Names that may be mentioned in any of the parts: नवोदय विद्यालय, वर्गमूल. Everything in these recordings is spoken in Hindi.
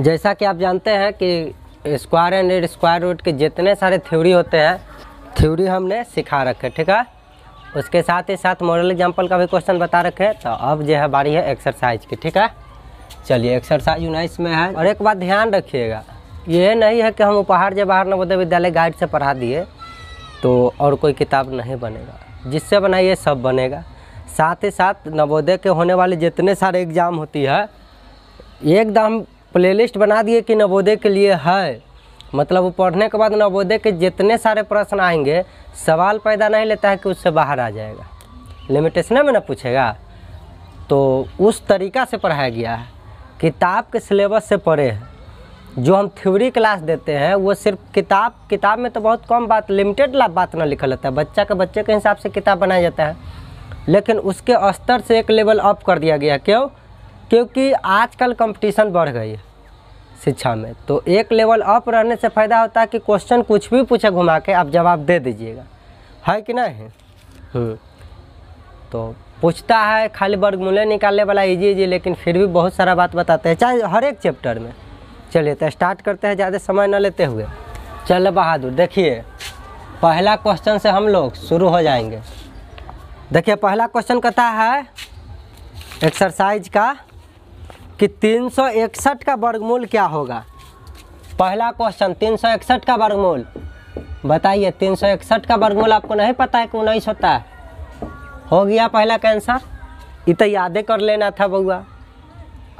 जैसा कि आप जानते हैं कि स्क्वायर एंड स्क्वायर रूट के जितने सारे थ्योरी होते हैं, थ्योरी हमने सिखा रखे, ठीक है। उसके साथ ही साथ मॉडल एग्जाम्पल का भी क्वेश्चन बता रखे। तो अब जो है बारी है एक्सरसाइज की, ठीक है। चलिए एक्सरसाइज 19 में है। और एक बात ध्यान रखिएगा, ये नहीं है कि हम उपहार जब बाहर नवोदय विद्यालय गाइड से पढ़ा दिए तो और कोई किताब नहीं बनेगा। जिससे बनाइए सब बनेगा। साथ ही साथ नवोदय के होने वाले जितने सारे एग्ज़ाम होती है, एकदम प्लेलिस्ट बना दिए कि नवोदय के लिए है। मतलब वो पढ़ने के बाद नवोदय के जितने सारे प्रश्न आएंगे, सवाल पैदा नहीं लेता है कि उससे बाहर आ जाएगा, लिमिटेशन में ना पूछेगा। तो उस तरीका से पढ़ाया गया है, किताब के सिलेबस से पढ़े हैं। जो हम थ्योरी क्लास देते हैं वो सिर्फ किताब में तो बहुत कम बात, लिमिटेड बात ना लिखा रहता है। बच्चे के हिसाब से किताब बनाया जाता है, लेकिन उसके स्तर से एक लेवल अप कर दिया गया। क्यों? क्योंकि आजकल कंपटीशन बढ़ गई है शिक्षा में। तो एक लेवल अप रहने से फ़ायदा होता है कि क्वेश्चन कुछ भी पूछे घुमा के आप जवाब दे दीजिएगा, है कि नहीं है। तो पूछता है खाली वर्गमूल निकालने वाला, इजी, लेकिन फिर भी बहुत सारा बात बताते हैं, चाहे हर एक चैप्टर में। चलिए तो स्टार्ट करते हैं ज़्यादा समय न लेते हुए। चल बहादुर, देखिए पहला क्वेश्चन से हम लोग शुरू हो जाएंगे। देखिए पहला क्वेश्चन कहता है एक्सरसाइज का कि 361 का वर्गमूल क्या होगा। पहला क्वेश्चन 361 का वर्गमूल बताइए। 361 का वर्गमूल आपको नहीं पता है कि 19 होता है। हो गया पहला का आंसर। ये तो यादें कर लेना था बउआ,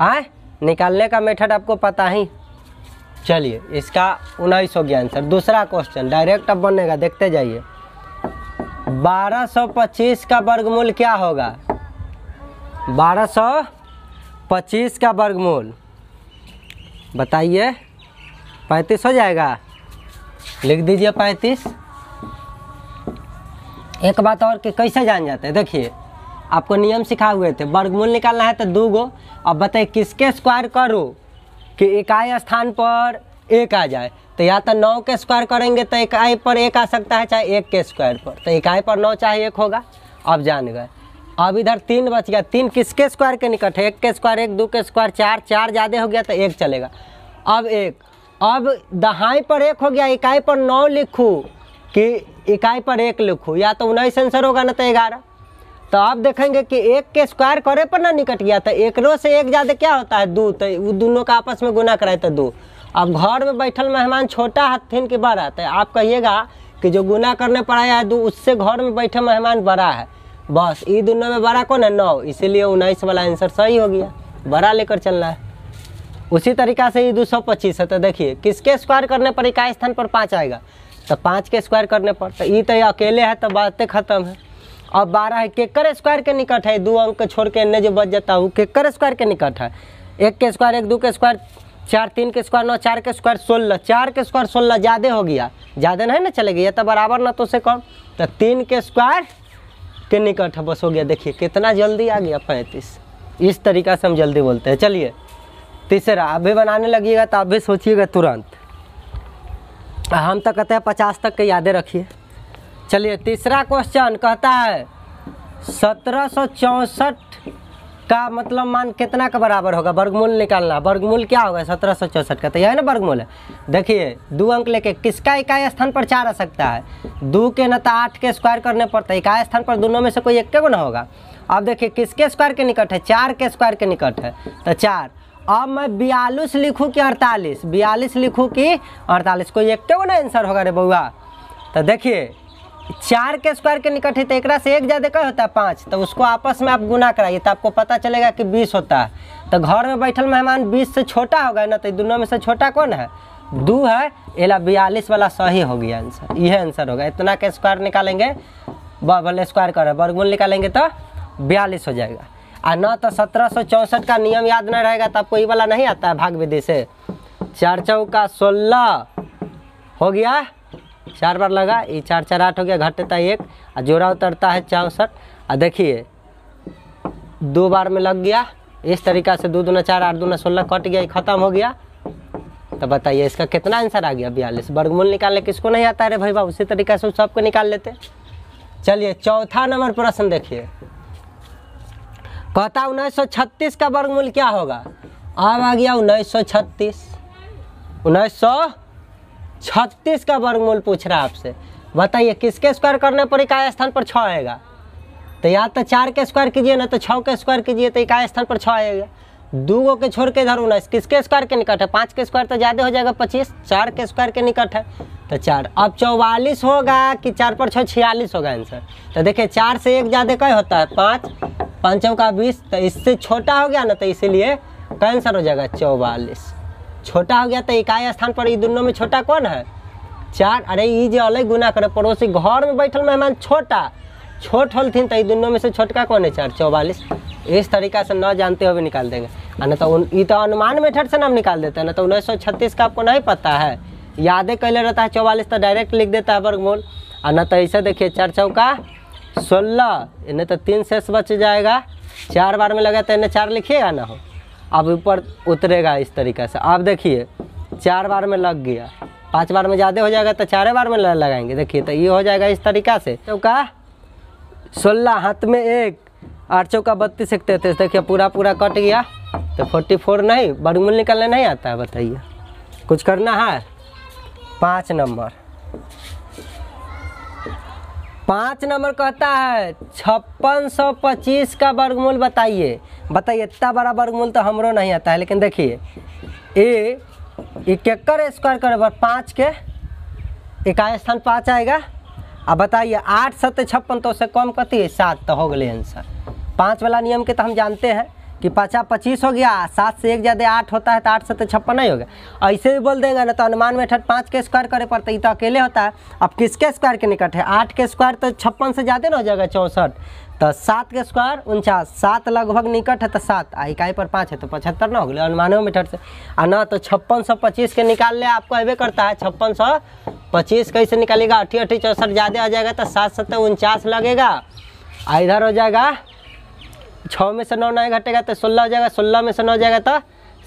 आए निकालने का मेथड आपको पता ही। चलिए इसका 19 हो गया आंसर। दूसरा क्वेश्चन डायरेक्ट अब बनेगा, देखते जाइए। 1225 का वर्गमूल क्या होगा। 1225 का वर्गमूल बताइए। 35 हो जाएगा, लिख दीजिए 35। एक बात और कि कैसे जान जाते हैं, देखिए आपको नियम सिखा हुए थे, वर्गमूल निकालना है तो दो गो। अब बताइए किसके स्क्वायर करो कि इकाई स्थान पर एक आ जाए। तो या तो 9 के स्क्वायर करेंगे तो इकाई पर एक आ सकता है, चाहे 1 के स्क्वायर पर, तो इकाई पर 9 चाहे 1 होगा। अब जान गए। अब इधर 3 बच गया। 3 किसके स्क्वायर के निकट है, 1 के स्क्वायर 1, 2 के स्क्वायर 4, 4 ज़्यादा हो गया तो 1 चलेगा। अब 1, अब दहाई पर 1 हो गया, इकाई पर 9 लिखूँ कि इकाई पर 1 लिखूँ, या तो 19 आंसर होगा ना तो 11। तो आप देखेंगे कि 1 के स्क्वायर करे पर ना निकट गया तो 1 से 1 ज़्यादा क्या होता है 2, तो वो दोनों का आपस में गुना कराए तो 2। अब घर में बैठल मेहमान छोटा हथिन के बड़ा, तो आप कहिएगा कि जो गुना करने पर आया है 2, उससे घर में बैठे मेहमान बड़ा है। बस ये दोनों में बड़ा कौन है 9, इसीलिए 19 वाला आंसर सही हो गया, बड़ा लेकर चलना है। उसी तरीका से ये 225 है। तो देखिए किसके स्क्वायर करने पर इकाई स्थान पर 5 आएगा, तो 5 के स्क्वायर करने पर, तो ये तो अकेले है तो बातें खत्म है। अब 12 है, केकर स्क्वायर के निकट है, 2 अंक छोड़ के अन्य जो बच जाता है वो केकर स्क्वायर के निकट है। 1 के स्क्वायर 1, 2 के स्क्वायर 4, 3 के स्क्वायर 9, 4 के स्क्वायर 16, 4 के स्क्वायर 16 ज़्यादा हो गया, ज़्यादा नहीं ना चलेगी, या तो बराबर ना तो उससे कम, तो 3 के स्क्वायर के निकट है, बस हो गया। देखिए कितना जल्दी आ गया 35। इस तरीका से हम जल्दी बोलते हैं। चलिए तीसरा, अभी बनाने लगिएगा तो अभी सोचिएगा तुरंत, हम तो कहते हैं 50 तक के यादें रखिए। चलिए तीसरा क्वेश्चन कहता है 1764 का मतलब मान कितना के बराबर होगा, वर्गमूल निकालना। वर्गमूल क्या होगा 1764 का, तो यह है ना वर्गमूल है। देखिए 2 अंक लेके किसका इकाई स्थान पर 4 आ सकता है, 2 के न तो 8 के स्क्वायर करने पर, तो इकाई स्थान पर दोनों में से कोई एक गुना होगा। अब देखिए किसके स्क्वायर के निकट है, 4 के स्क्वायर के निकट है तो 4। अब मैं 42 लिखूँ कि 48, 42 लिखूँ कि 48, कोई एक गुना आंसर होगा रे बउआ। तो देखिए 4 के स्क्वायर के निकट है तो एक से 1 ज़्यादा क्या होता है 5, तो उसको आपस में आप गुना कराइए तो आपको पता चलेगा कि 20 होता है। तो घर में बैठल मेहमान 20 से छोटा होगा ना, तो दोनों में से छोटा कौन है 2 है, एला 42 वाला सही हो गया आंसर, यह आंसर होगा। इतना के स्क्वायर निकालेंगे, भले स्क्वायर कर वर्गमूल निकालेंगे तो 42 हो जाएगा। और न तो 1764 का नियम याद न रहेगा तो आपको ये वाला नहीं आता है भाग विधि से, 4 चौका 16 हो गया, 4 बार लगा, ये 4 4 8 हो गया, घटता 1 और जोड़ा उतरता है 64। और देखिए 2 बार में लग गया, इस तरीका से 2 दूना 4, 8 दूना 16 कट गया, ख़त्म हो गया। तो बताइए इसका कितना आंसर आ गया 42। वर्गमूल निकालने किसको नहीं आता अरे भाई बाबू, उसी तरीका से सबको निकाल लेते। चलिए चौथा नंबर प्रश्न देखिए, कहता 1936 का वर्गमूल क्या होगा। अब आ गया 1936। 1936 का वर्गमूल पूछ रहा है आपसे। बताइए किसके स्क्वायर करने पर इकाई स्थान पर 6 आएगा। तो या तो 4 के स्क्वायर कीजिए ना तो 6 के स्क्वायर कीजिए तो इकाई स्थान पर 6 आएगा। दो के छोड़ के इधर 19 किसके स्क्वायर के निकट है। 5 के स्क्वायर तो ज़्यादा हो जाएगा 25, 4 के स्क्वायर के निकट है तो 4। अब 44 होगा कि 4 पर 6 46 होगा आंसर। तो देखिए 4 से 1 ज़्यादा क्या होता है 5, 5 का 20, तो इससे छोटा हो गया ना तो इसीलिए आंसर हो जाएगा 44। छोटा हो गया तो इकाई स्थान पर ये दोनों में छोटा कौन है 4। अरे ये जो अलग गुना करे पड़ोसी घर में बैठल मेहमान छोटा छोट होलथिन तो दोनों में से छोटका कौन है 4, 44। इस तरीका से न जानते हुए निकाल देंगे ना तो ये तो अनुमान मेथड से नाम निकाल देते हैं ना। तो 1936 का आपको नहीं पता है, यादें कैले रहता है 44 तो डायरेक्ट लिख देता है वर्गमूल। और न तो ऐसे देखिए 4 चौका 16 इन्हें तो 3 शेष बच जाएगा। 4 बार में लगा तो इन्हें 4 लिखिएगा ना हो, अब ऊपर उतरेगा इस तरीके से। आप देखिए 4 बार में लग गया, 5 बार में ज़्यादा हो जाएगा तो 4 बार में लगाएंगे। देखिए तो ये हो जाएगा इस तरीका से 4 चौका 16 हाथ में 1, 8 चौका 32, 1 33। देखिए पूरा पूरा कट गया तो 44 नहीं। वर्गमूल निकालने नहीं आता है बताइए, कुछ करना है। 5 नंबर कहता है 5625 का वर्गमूल बताइए। बताइए इतना बड़ा वर्गमूल तो हमरो नहीं आता है, लेकिन देखिए 71 स्क्वायर करे पर 5 के इकाई स्थान 5 आएगा। अब बताइए 8 7 56 तो उससे कम करती है 7 तो हो गए आंसर। 5 वाला नियम के तो हम जानते हैं कि 5 25 हो गया, 7 से 1 ज़्यादा 8 होता है तो 8 7 56 नहीं हो गया। ऐसे भी बोल देंगे ना तो अनुमान मेथड 5 के स्क्वायर करे पर तो अकेले होता है। अब किसके स्क्वायर के निकट है 8 के स्क्वायर तो 56 से ज़्यादा ना हो जाएगा 64, तो 7 के स्क्वायर 49, 7 लगभग निकट है तो 7 इकाई पर 5 है तो 75 ना हो गया अनुमानों मेथड से। और ना तो 5625 के निकाल ले आपको अवे करता है 5625 कैसे निकालेगा। 88 64 ज़्यादा आ जाएगा तो 7 7 49 लगेगा। इधर हो जाएगा 6 में से 9 नहीं घटेगा तो 16 हो जाएगा, 16 में से 9 जाएगा तो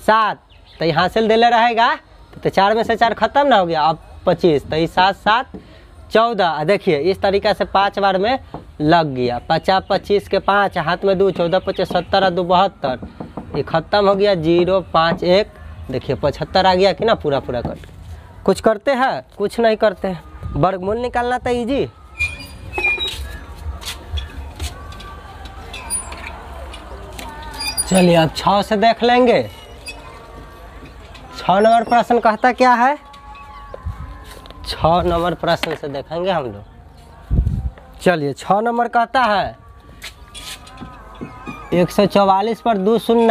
7, तो ये हासिल दिले रहेगा तो 4 में से 4 खत्म ना हो गया। अब 25 तो ये 7 7 14। देखिए इस तरीका से 5 बार में लग गया। 50 25 के 5 हाथ में 2, 14 25 70 और 2 72 ये खत्म हो गया 0 5 1। देखिए 75 आ गया कि ना पूरा पूरा कट। कुछ करते हैं कुछ नहीं करते हैं। वर्गमूल निकालना तो ईजी। चलिए अब 6 से देख लेंगे। 6 नंबर प्रश्न कहता क्या है, 6 नंबर प्रश्न से देखेंगे हम लोग। चलिए 6 नंबर कहता है 144 पर 2 शून्य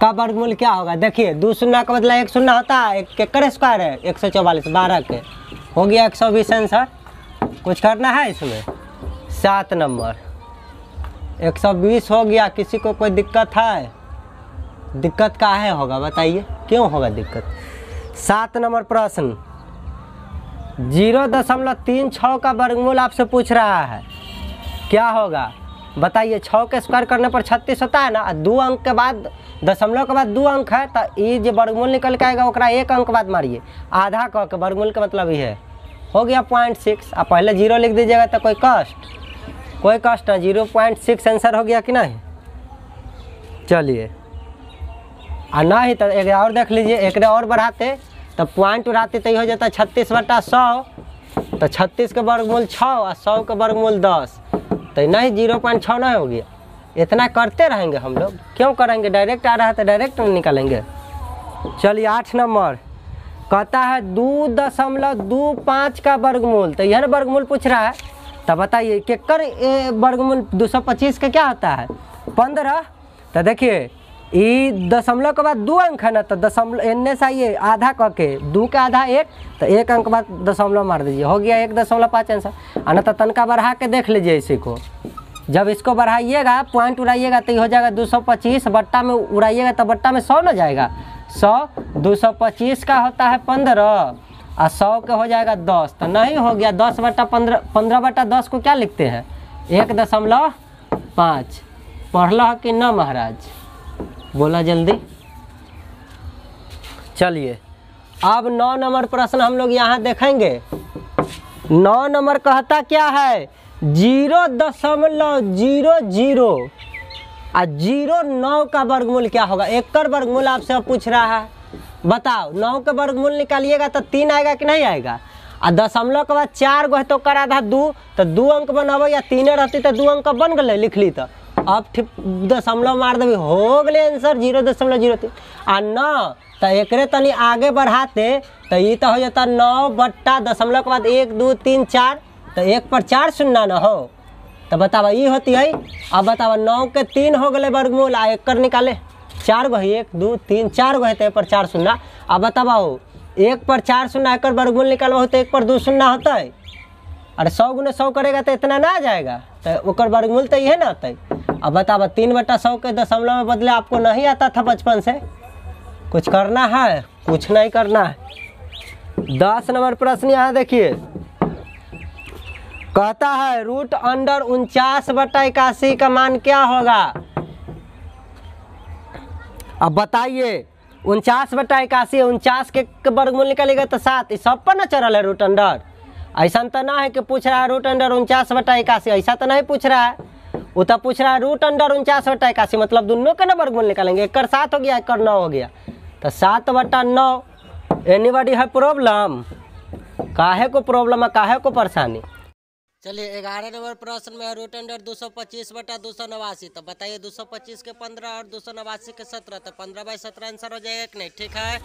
का वर्गमूल क्या होगा। देखिए 2 शून्य का बदला 1 शून्य होता है, 1 के स्क्वायर है 144, 12 के हो गया 120 आंसर। कुछ करना है इसमें। 7 नंबर 120 हो गया। किसी को कोई दिक्कत है, दिक्कत काहे होगा बताइए, क्यों होगा दिक्कत। 7 नंबर प्रश्न 0.36 का वर्गमूल आपसे पूछ रहा है क्या होगा बताइए। 6 के स्क्वायर करने पर 36 होता है ना, 2 अंक के बाद दशमलव के बाद 2 अंक है तो ये जो वर्गमूल निकल के आएगा ओकरा 1 अंक बाद मारिए, आधा कह के वर्गमूल का मतलब ये है हो गया 0.6। आप पहले 0 लिख दीजिएगा तो कोई कष्ट ना। 0.6 आंसर हो गया कि नहीं। चलिए और ना ही तो एक और देख लीजिए, एक और बढ़ाते तो पॉइंट उड़ाते तो ये हो जाता 36 बटा 100, तो 36 का वर्गमूल 6 और 100 का वर्गमूल 10, तो नहीं 0.6 नहीं हो गया। इतना करते रहेंगे हम लोग, क्यों करेंगे, डायरेक्ट आ रहा है तो डायरेक्ट निकालेंगे। चलिए 8 नंबर कहता है 2.25 का वर्गमूल, तो यह वर्गमूल पूछ रहा है। तो बताइए 1 वर्गमूल 225 का क्या होता है 15, तो देखिए ये दशमलव के बाद 2 अंक है ना तो दशमलव एन्ने से आइए आधा कह के 2 का आधा 1, तो 1 अंक बाद दशमलव मार दीजिए हो गया 1.5 आंसर। और ना तो तनका बढ़ा के देख लीजिए इसी को, जब इसको बढ़ाइएगा पॉइंट उड़ाइएगा तो ये हो जाएगा 225, बट्टा में उड़ाइएगा तो बट्टा में 100 ना जाएगा 100, 225 का होता है 15 और 100 के हो जाएगा 10, तो नहीं हो गया 10 बटा 15। 15 बटा 10 को क्या लिखते हैं 1.5। पढ़ला कि ना महाराज, बोला जल्दी। चलिए अब 9 नंबर प्रश्न हम लोग यहाँ देखेंगे। 9 नंबर कहता क्या है 0.00 और 09 का वर्गमूल क्या होगा, एकड़ वर्गमूल आपसे पूछ रहा है। बताओ 9 का वर्गमूल निकालिएगा तो 3 आएगा कि नहीं आएगा, और दशमलव के बाद 4 गो तो करा था 2, तो 2 अंक बनाबो या 3 रहती तो 2 अंक बन गए लिख ली। तो अब दशमलव मार देवी हो गए आंसर 0.03 और 9 तो एकरे तनी आगे बढ़ाते तो ये तो हो जाता 9 बट्टा दशमलव के बाद 1 2 3 4, तो 1 पर 4 शून्य न हो तो बतावा ये होती है। अब बतावा 9 के 3 हो गए वर्गमूल आ एकड़ निकाले 4 गो 1 2 3 4 गो है तो 1 पर 4 शून्य। अब बताओ 1 पर 4 शून्य एकड़ वर्गमूल निकालना हो तो 1 पर 2 शून्य होता है, और 100 गुने 100 करेगा तो इतना ना आ जाएगा तो वर्गमूल तो ये ना होता है। अब बतावा 3/100 के दशमलव में बदले आपको नहीं आता था बचपन से, कुछ करना है कुछ नहीं करना है। 10 नंबर प्रश्न यहाँ देखिए कहता है √49/81 का मान क्या होगा। अब बताइए 49/81 49 के वर्गमूल निकालेगा तो 7, इस सब पर न चढ़ल है रूट अंडर। ऐसा तो ना है कि पूछ रहा है √49/81, ऐसा तो नहीं पूछ रहा है, वो तो पूछ रहा है √49/81 मतलब दोनों के ना वर्गमूल निकालेंगे, 1 कर 7 हो गया 1 कर 9 हो गया तो 7/9। एनीबॉडी है प्रॉब्लम, काहे को प्रॉब्लम है काहे को परेशानी। चलिए 11 नंबर प्रश्न में √√ 225/289, तो बताइए 225 के 15 और 289 के 17, तो 15/17 आंसर हो जाएगा कि नहीं। ठीक है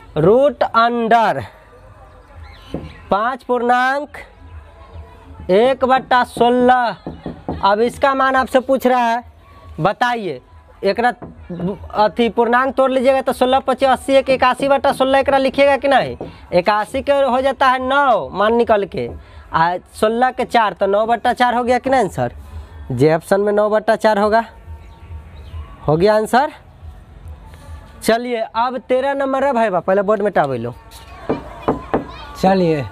√ 5.1/16। अब इसका मान आपसे पूछ रहा है, बताइए एक अथी पूर्णांक तोड़ लीजिएगा तो 16 25 80 81/16 एक लिखिएगा कि नहीं। 81 के हो जाता है 9 मान निकल के, 16 के 4 तो 9/4 हो गया कि नहीं आंसर, जे ऑप्शन में 9/4 होगा हो गया आंसर। चलिए अब 13 नंबर है भाई, पहले बोर्ड में टावे लो। चलिए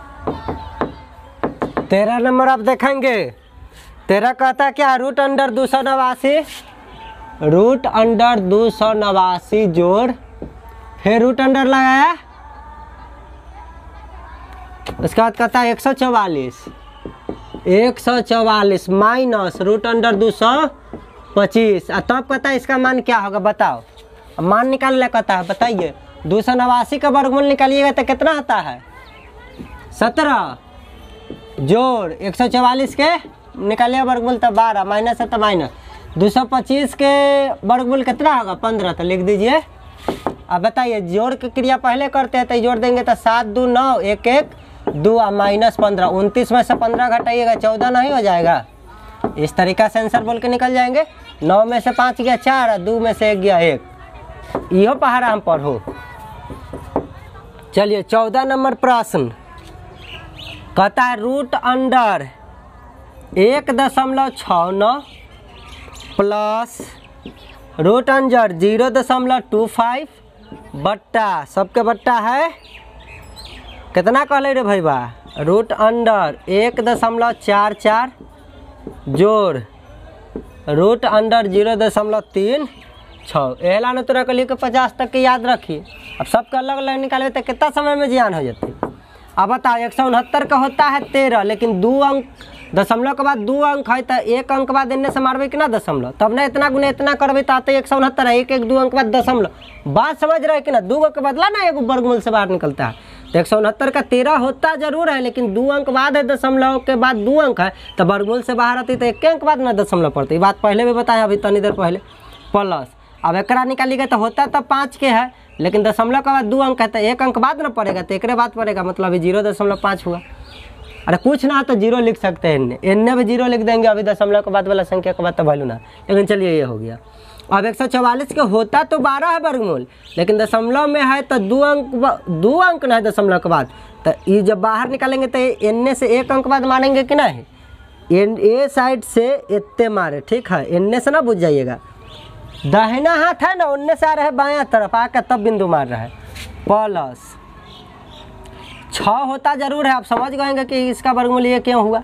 13 नंबर आप देखेंगे। 13 कहता क्या √√ 289 जोड़ फिर रूट अंडर लगाया, उसके बाद कहता है 144 माइनस √225 और तब कहता है इसका मान क्या होगा। बताओ मान निकालना कहता है, बताइए 289 का वर्गमूल निकालिएगा तो कितना आता है 17 जोड़ 144 के निकालिएगा वर्गमूल तो 12 माइनस है तो माइनस, 225 के वर्गमूल कितना होगा 15 तो लिख दीजिए। अब बताइए जोड़ की क्रिया पहले करते हैं तो जोड़ देंगे तो 7 2 9 1 1 2 और -15 29 में से 15 घटाइएगा 14 नहीं हो जाएगा, इस तरीका से आंसर बोल के निकल जाएंगे। 9 में से 5 गया 4 और 2 में से 1 गया 1, यो पहाड़ा हम पढ़ो। चलिए 14 नंबर प्रश्न कहता है √1.69 प्लस √1 0.25 बट्टा सबके बट्टा है कितना कहले रे भाई बा √1.44 जोड़ √1 0.36। एला न तोरा के लेके 50 तक के याद रखिए, अब सबका अलग अलग निकाले तो कितना समय में ज्ञान हो जाती। अब बताओ 169 का होता है 13, लेकिन 2 अंक दशमलव के बाद 2 अंक है तो 1 अंक बाद इन्ने से मारबे कि ना दशमलव, तब ना इतना गुने इतना करबे तो आते 169 है। 1 1 2 अंक बाद दशमलव, बात समझ रहे कि ना 2 के बदला ना 1 वर्गमूल से बाहर निकलता है तो 169 का 13 होता जरूर है, लेकिन 2 अंक बाद है दशमलव के बाद 2 अंक है तो वर्गमूल से बाहर आती तो 1 अंक बाद ना दशमलव पड़ती, बात पहले भी बताया अभी तनी देर पहले। प्लस अब एक निकालिएगा तो होता तो 5 के है, लेकिन दशमलव के बाद 2 अंक है तो 1 अंक बाद ना पड़ेगा तो एक बाद पड़ेगा मतलब 0.5 हुआ। अरे कुछ ना तो 0 लिख सकते हैं, इन्ने भी 0 लिख देंगे अभी दशमलव के बाद वाला संख्या के बाद तो वैल्यू ना, लेकिन चलिए ये हो गया। अब 144 के होता तो 12 है वर्गमूल, लेकिन दशमलव में है तो 2 अंक ना है दशमलव के बाद, तो ये जब बाहर निकालेंगे तो इन्ने से 1 अंक बाद मारेंगे कि नहीं, ए साइड से इतने मारे। ठीक है इन्ने से ना बुझ जाइएगा, दाहिना हाथ है ना उन्ने से आ रहा है बायाँ तरफ आकर तब बिंदु मार रहा है। प्लस 6 होता जरूर है, आप समझ गएंगे कि इसका वर्गमूल ये क्यों हुआ,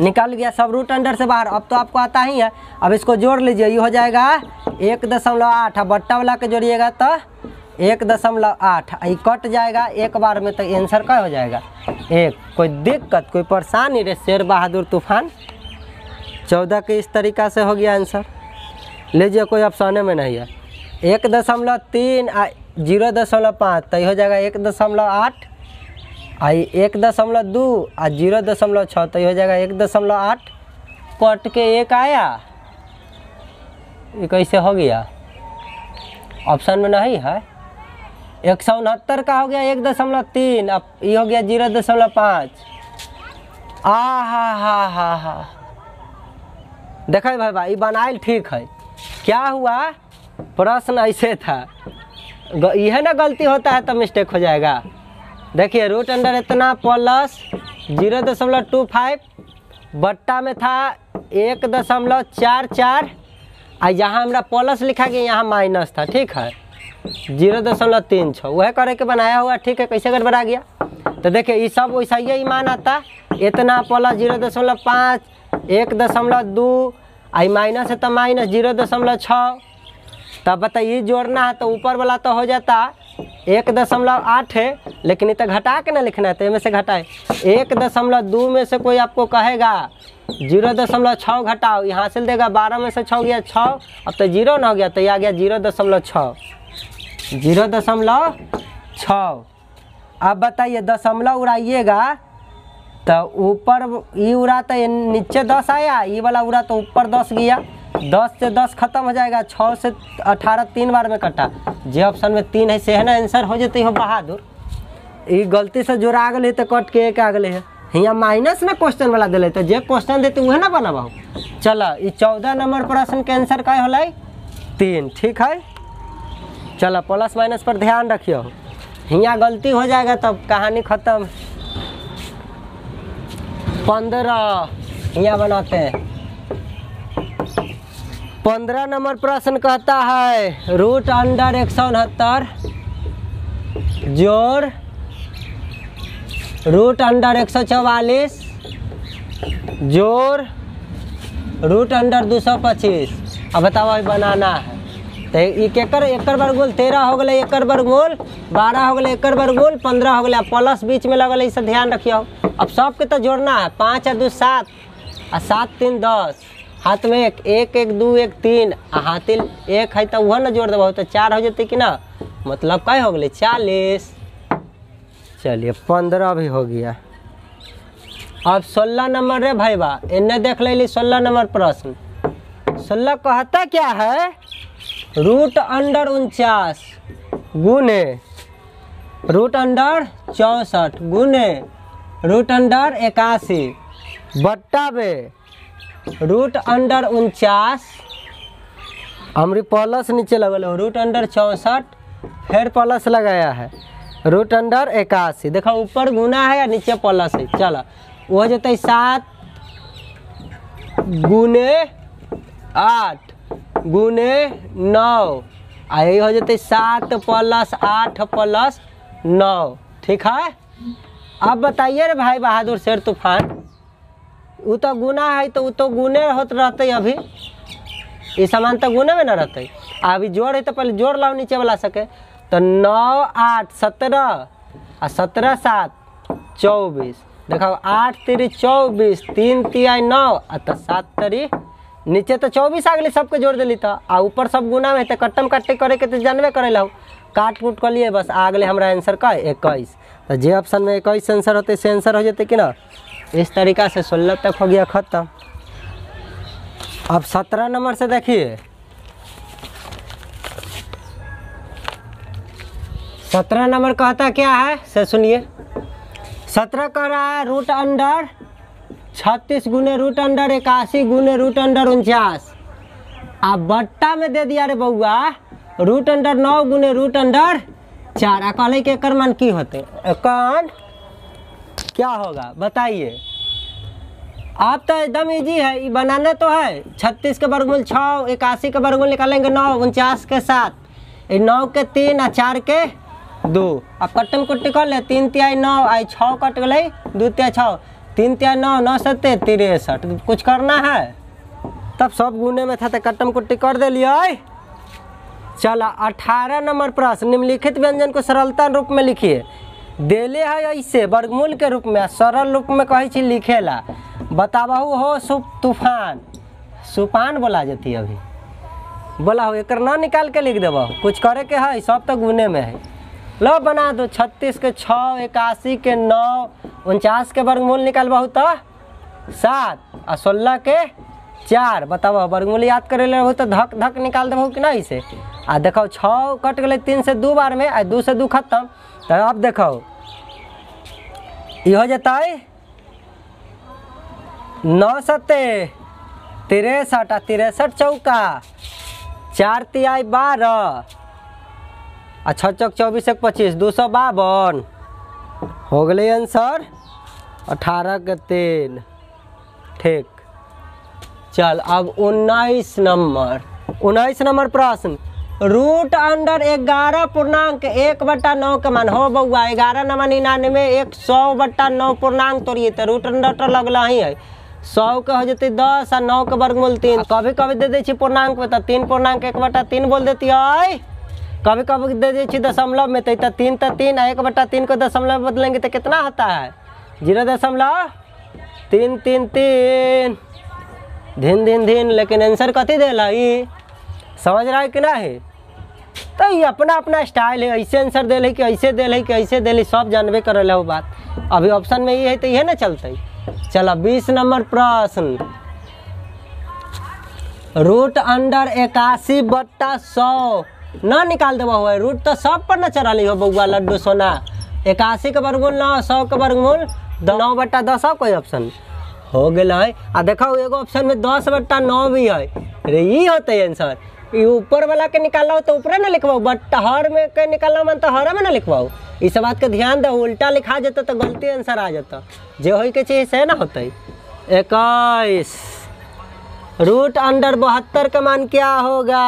निकल गया सब रूट अंडर से बाहर, अब तो आपको आता ही है। अब इसको जोड़ लीजिए ये हो जाएगा 1.8 बट्टा वाला के जोड़िएगा तो 1.8 कट जाएगा एक बार में तो आंसर क्या हो जाएगा 1। कोई दिक्कत कोई परेशानी रे शेर बहादुर तूफान। 14 के इस तरीका से हो गया आंसर। लीजिए कोई ऑप्शन में नहीं है। 1.3 आ 0.5 तो हो जाएगा 1.8 आ 1.2 आ 0.6 तो हो जाएगा 1.8। कट के एक आया, ये कैसे हो गया? ऑप्शन में नहीं है। 169 का हो गया 1.3, अब ये हो गया 0.5। आ हा हा हा हा, देखे भाई भाई बनाइल ठीक है। क्या हुआ, प्रश्न ऐसे था। यह ना गलती होता है तो मिस्टेक हो जाएगा। देखिए रूट अंडर इतना प्लस 0.25 बट्टा में था 1.44 और यहाँ हमारा प्लस लिखा गया, यहाँ माइनस था, ठीक है 0.36 वह करके बनाया हुआ, ठीक है कैसे गड़बड़ा गया। तो देखिए ये सब वैसा ही मान आता, इतना प्लस 0.5 1.2 आई माइनस है तो माइनस 0.6। तब बताइए जोड़ना है तो ऊपर वाला तो हो जाता 1.8 है, लेकिन इतना घटा के ना लिखना है तो इनमें से घटाए। 1.2 में से कोई आपको कहेगा 0.6 घटाओ, यहाँ से देगा 12 में से 6 गया 6, अब तो जीरो ना हो गया तो ये आ गया 0.6 0.6। अब बताइए दशमलव उड़ाइएगा तो ऊपर ये उड़ा तो नीचे 10 आया, ये वाला उड़ा तो ऊपर 10 गया, 10 से 10 खत्म हो जाएगा, 6 से 18 3 बार में कटा। जे ऑप्शन में 3 है से है ना आंसर हो जाते हो बहादुर। ये गलती से जोड़ा गए तो कट के एक आ गए है, यहाँ माइनस ना क्वेश्चन वाला दिले तो जे क्वेश्चन देते वह ना बनाबाओ। चलो ये 14 नंबर प्रश्न के आंसर का होल 3, ठीक है। चलो प्लस माइनस पर ध्यान रखियो, यहाँ गलती हो जाएगा तब कहानी खत्म। 15 यहाँ बनाते हैं। 15 नंबर प्रश्न कहता है रूट अंडर 169 जोड़ रूट अंडर 144 जोड़ रूट अंडर 225। अब बताओ ये बनाना है तो एक वर्गमूल 13 हो गए, एक वर्गमूल 12 हो गए, एक वर्गमूल 15 हो गए, प्लस बीच में लगल, इसे ध्यान रखियो। अब सबके तो जोड़ना है, 5 और 2 7 और 7 3 10, हाथ में एक 1 1 2 1 3 हाथी एक है तो वह ना जोड़ देव तो 4 हो जाते कि ना, मतलब क्या हो गए 40। चलिए 15 भी हो गया। अब 16 नंबर रे भाईबा, इन्ने देख ले 16 नंबर प्रश्न। 16 कहता क्या है, रूट अंडर 49 गुने रूट अंडर 64 गुने रूट अंडर 81 बट्टा में रूट अंडर 49 हमरी प्लस नीचे लगल रूट अंडर 64 फिर प्लस लगाया है रूट अंडर 81। देखो ऊपर गुना है या नीचे प्लस है। चलो वो हो जाता 7 गुने 8 गुने 9 आ यही हो जाते 7 प्लस 8 प्लस 9, ठीक है। अब बताइए रे भाई बहादुर शेर तूफान, वो तो गुना है तो वो तो गुने होते रहते, अभी ये सामान तो गुने में न रहते, अभी जोड़ है तो पहले जोड़ लाओ नीचे वाला सके तो 9 8 17 और 17 7 24। देखो 8 3 24 3 3 9 और 7 3 नीचे तो 24 आ गए, सबके जोड़ दिली तो आ ऊपर सब गुना में तो कट्टम कट्टे करे के तो जानबे करे लो, काट कूट कर लिए बस आ गए हमारा आंसर का 21। तो जे ऑप्शन में 21 आंसर होते से आंसर हो जाते कि ना। इस तरीका से 16 तक हो गया खत्म। अब 17 नंबर से देखिए, 17 नंबर कहता क्या है से सुनिए। 17 कह रहा है रूट अंडर 36 गुने रूट अंडर 81 गुने रूट अंडर 49 आ बट्टा में दे दिया रे बउआ रूट अंडर 9 गुने रूट अंडर 4 आ कहले के एकर मान की होते, एकर क्या होगा बताइए। आप तो एकदम इजी है, बनाना तो है 36 के वर्गमूल 6 81 के वर्गमूल निकालेंगे 9 49 के 7 9 के 3 आ 4 के 2 अब कट्टम कुट्टी कर ले 3 3 9 आई 6 कट गए 2 3 6 3 3 9 9 7 63। कुछ करना है तब सब गुने में था तो कट्टम कुट्टी कर दे लिये। चला 18 नंबर प्रश्न, निम्नलिखित व्यंजन को सरलता रूप में लिखिए। देले है ऐसे वर्गमूल के रूप में सरल रूप में कहे छी लिखेला, बताबू हो सुप तूफान, सुपान बोला जाती अभी बोला हो एक ना निकाल के लिख देव, कुछ करे के है, सब तो गुने में है। लो बना दो 36 के 6, 81 के 9, 49 के वर्गमूल निकालबू तो 7 और 16 के 4। बताब वर्गमूल याद करे लेबू तो धक धक निकाल देबू कि नहीं से। आ देखो 6 कट गए 3 से 2 बार में, आ 2 से 2 खत्म। तो अब देखो ये हो जाता 9 सत्ते 63 आ 63 चौका 4 तिहाई 12 आ 6 चौक 24 1 25 252 हो गए आंसर 18 के 3। ठीक, चल अब 19 नंबर प्रश्न। √√11.1/9 के मान हो बउआ 11 नंबर 99 100/9 पूर्णांक तोड़िए तो रूट अंडर लगला ही है। 100 के हो जाते 10 और 9 के वर्गमूल 3। कभी कभी दे दी पूर्णांक में तो 3.1/3 बोल देती है। कभी कभी दे दी दशमलव में तो 3 और 1/3 को दशमलव में बदलेंगे तो कितना होता है 0.333 धीन। लेकिन आंसर कथी देला ये समझ रहा है कि नहीं। तो ये अपना अपना स्टाइल है, ऐसे आंसर दे है कि ऐसे दे है कि ऐसे दे, सब जानबे कर रहे हो बात। अभी ऑप्शन में ये है तो ये ना चलते। चला 20 नंबर प्रश्न। √81/100 न निकाल देव हुआ, रूट तो सब पर न चढ़ाली हो बउआ लड्डू सोना। 81 के वर्गमूल 9, 100 के वर्गमूल 9/10 कोई ऑप्शन हो गया है। आ देखो एगो ऑप्शन में 10/9 भी है रे, ये होते आंसर। ये ऊपर वाला के निकाला हो तो ऊपरे ना लिखवाओ, बट हर में के निकालना मन तो हर में ना लिखवाओ। इस बात के ध्यान दो, उल्टा लिखा जाता तो गलती आंसर आ जाता। जो हो के चाहिए से ना होते। 21 √72 का मान क्या होगा।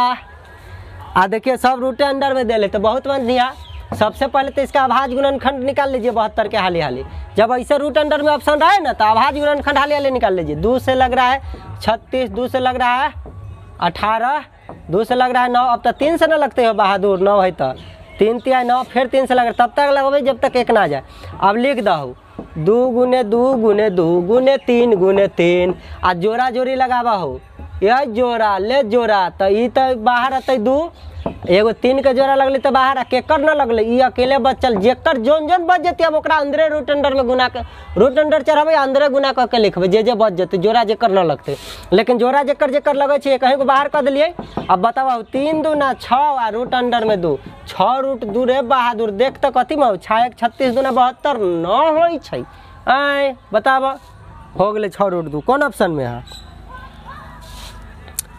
आ देखिए सब रूटे अंडर में दे तो बहुत मन दिया। सबसे पहले तो इसका अभाज्य गुणनखंड निकाल लीजिए 72 के हाली हाली। जब ऐसे रूट अंडर में ऑप्शन रहे ना तो अभाज्य गुणनखंड हाली हाली निकाल लीजिए। 2 से लग रहा है 36, 2 से लग रहा है 18, 2 से लग रहा है 9। अब तो 3 से ना लगते हो बहादुर, 9 है तो 3 तिहाई 9, फिर 3 से लग रहा है तब तक लगोगे जब तक एक ना जाए। अब लिख दो 2 × 2 × 2 × 3 × 3 आ जोड़ा जोड़ी लगावा हो, यह जोड़ा ले जोड़ा तो ये तो बाहर रहते 2, एगो 3 के जोड़ा लगले तो बाहर आ केकर न लगले, ये अकेले बचल। जेकर जोन जोन बच जती अब ओकरा अंदरे रूट अंडर में गुना के, रूट अंडर चढ़ाबे अंदरे गुना करके लिखबे जे जे बच जते, जोड़ा जेकर न लगते। लेकिन जोड़ा जेकर जेकर लगे छे कहीं को बाहर कर दिलिए। अब बताओ 3 दूना 6 आ रूट अंडर में 2, 6√2 रे बहादुर। देख तो कथी में 6 × 36 × 2 = 72 न होई छै। आय बताओ हो गेले 6√2 कौन ऑप्शन में है।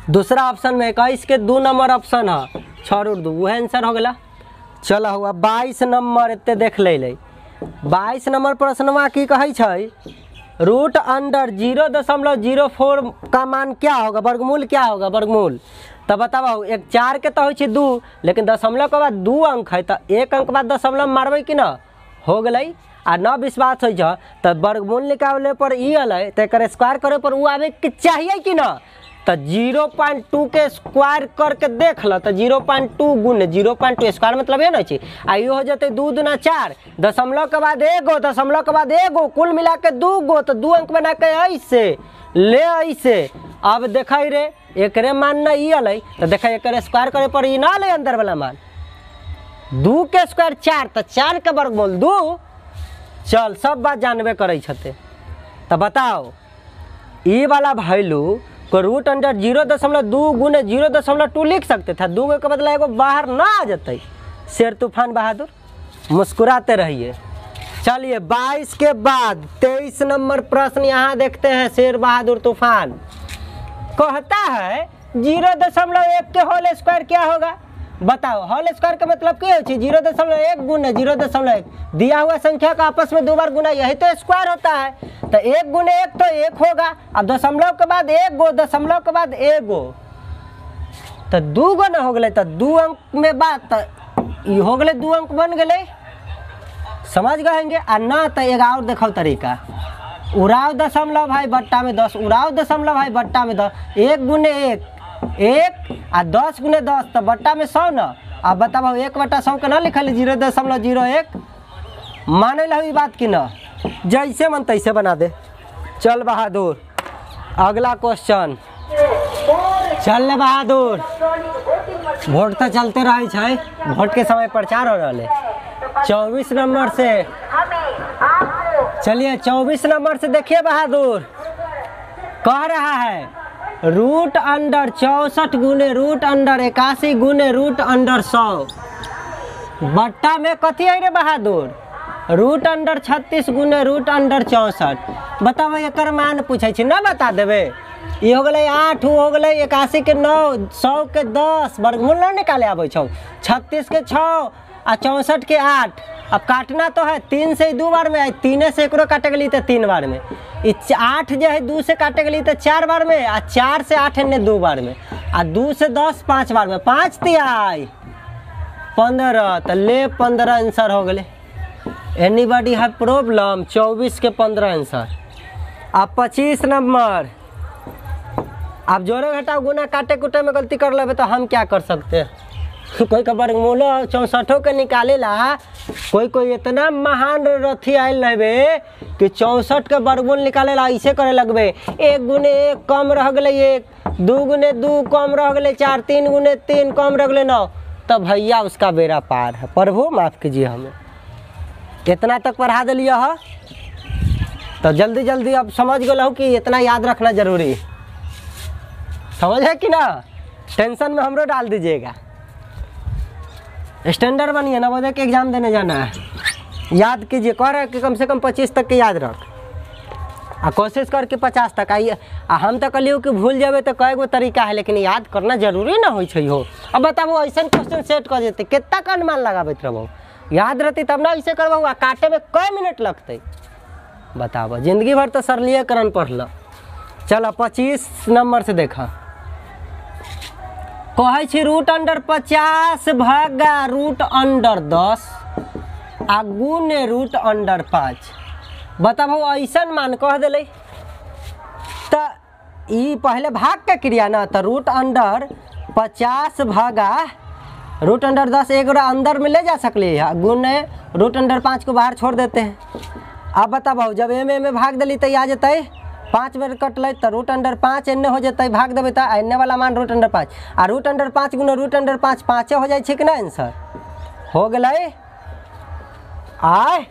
दूसरा ऑप्शन में 21 के 2 नंबर ऑप्शन है 6√2, वह आंसर हो गया। चल हुआ 22 नंबर। इतने देख ले 22 नंबर प्रश्नवा की कहे √0.04 का मान क्या होगा, वर्गमूल क्या होगा वर्गमूल। तो बताओ 4 के तो हो 2, लेकिन दशमलव के बाद 2 अंक है तो 1 अंक बाद दशमलव मारबे कि ना हो गई। आ 9 विश्वास हो तो वर्गमूल निकाले पर ई अल तो एक स्क्वायर करे पर वो आवे के चाहिए कि ना। तो 0.2 के स्क्वायर करके देख लो तो 0.2 × 0.2 स्क्वायर मतलब ये ना ची। आई हो जाते 2 दूना 4 दशमलव के बाद 1 दशमलव के बाद 1 कुल मिला के 2 तो 2 अंक बना के ऐसे ले ऐसे। अब देखा रे एक मान ना ये अल तो देखा एक स्क्वायर करे पर ये ना ले अंदर वाला मान 2 के स्क्वायर 4 तो 4 के वर्गमूल 2। चल सब बात जानबे करे छते। तो बताओ ये वाला भैलू को √0.2 × 0.2 लिख सकते थे। 2 के बदला एगो बाहर ना आ जाते। शेर तूफान बहादुर मुस्कुराते रहिए। चलिए 22 के बाद 23 नंबर प्रश्न यहाँ देखते हैं। शेर बहादुर तूफान कहता है 0.1 के होल स्क्वायर क्या होगा। बताओ होल स्क्वायर का मतलब क्या होती है 0.1 × 0.1 दिया हुआ संख्या का आपस में 2 बार गुना, यही तो स्क्वायर होता है। तो 1 × 1 तो 1 होगा। अब दशमलव के बाद 1 दशमलव के बाद 1 तो 2 ना हो गए तो 2 अंक में बात हो गए 2 अंक बन गए समझ गएंगे। आ ना तो एक और देखो तरीका उड़ाव दशमलव है बट्टा में 10 उड़ाव दशमलव है बट्टा में 10 1 × 1 आ 10 × 10 तो बट्टा में 100 ना। अब बताओ 1/100 के ना लिखल 0.01 माने लो बात की ना, जैसे मन तैसे बना दे। चल बहादुर अगला क्वेश्चन। चल ले बहादुर, वोट तो चलते रहे छे, वोट के समय प्रचार हो रहा है 24 नंबर से। चलिए 24 नंबर से देखिए बहादुर कह रहा है √√64 × √81 × 100 बट्टा में कथी है रे बहादुर √36 × √64। बताओ एक मान पूछे ना बता देवे। ये हो गए 8, हो गए 81 के 9, 100 के 10, वर्गमूल न निकाले आबे छौ। 36 के 6 और 64 के 8। अब काटना तो है 3 से 2 बार में, 3 से 1 काटे गई तो 3 बार में, 8 जो है 2 से काटे गई तो 4 बार में, आ 4 से 8 ने 2 बार में, आ 2 से 10 5 बार में, 5 तिहाई 15। तो ले 15 आंसर हो गए। एनीबॉडी है प्रॉब्लम? 24 के 15 आंसर। अब 25 नंबर, अब जोड़े घटाओ गुना काटे कुटे में गलती कर लेबे तो हम क्या कर सकते हैं। कोई का वर्गमूल 64 के निकाले ला कोई इतना महान रथी आयल रहे कि 64 के वर्गमूल निकाले ला ऐसे करे लगबे। 1 × 1 कम रह गए 1, 2 × 2 कम रह गए 4, 3 × 3 कम रह गए 9। तो भैया उसका बेड़ा पार है। प्रभु माफ कीजिए हमें। इतना तक पढ़ा दिलिए है तो जल्दी जल्दी अब समझ गए कि इतना याद रखना जरूरी है। समझ है कि ना? टेंशन में हमरो डाल दीजिएगा। स्टैंडर्ड बनिए, नवोदय के एग्जाम देने जाना है। याद कीजिए, कह रहा है कि कम से कम 25 तक के याद रख और कोशिश करके 50 तक आइए। हम तो कहलियो कि भूल जाबे तो कई गो तरीका है, लेकिन याद करना जरूरी ना हो छे हो। अब बताबू ऐसा क्वेश्चन सेट कर देते कितना अनुमान लगाबे रहबो, याद रहती तब ना ऐसे करबो। आ काटे में कई मिनट लगते बताबो। जिंदगी भर तो सरलीकरण पढ़ल। चलो 25 नंबर से देखा, कहे छी √50 / √10 आ गुने √5। बताबू ऐसा मान कह दिल तो ई पहले भाग के क्रिया ना, तो √50 / √10 एक अंदर में ले जा सकली है, गुने √5 को बाहर छोड़ देते हैं। अब बताबू जब में भाग दिली तो आ जत 5 बेर कटल तो √5 एन्ने हो जाते, भाग देवे तो एन्ने वाला मान √5 आ √5 × √5 5 हो जाए कि ना। आंसर हो गए आय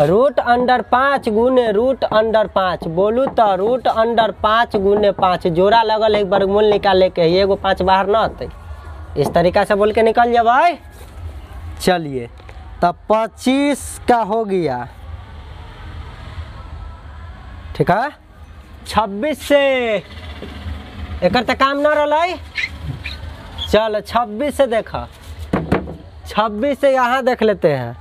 √5 × √5। बोलू तो √5 × 5 जोड़ा लगल है वर्गमूल निकाले के, एगो 5 बाहर न आते। इस तरीका से बोल के निकल जाए। चलिए तो 25 का हो गया, ठीक है। 26 से एक काम न रही। चल 26 से देखा, 26 से यहाँ देख लेते हैं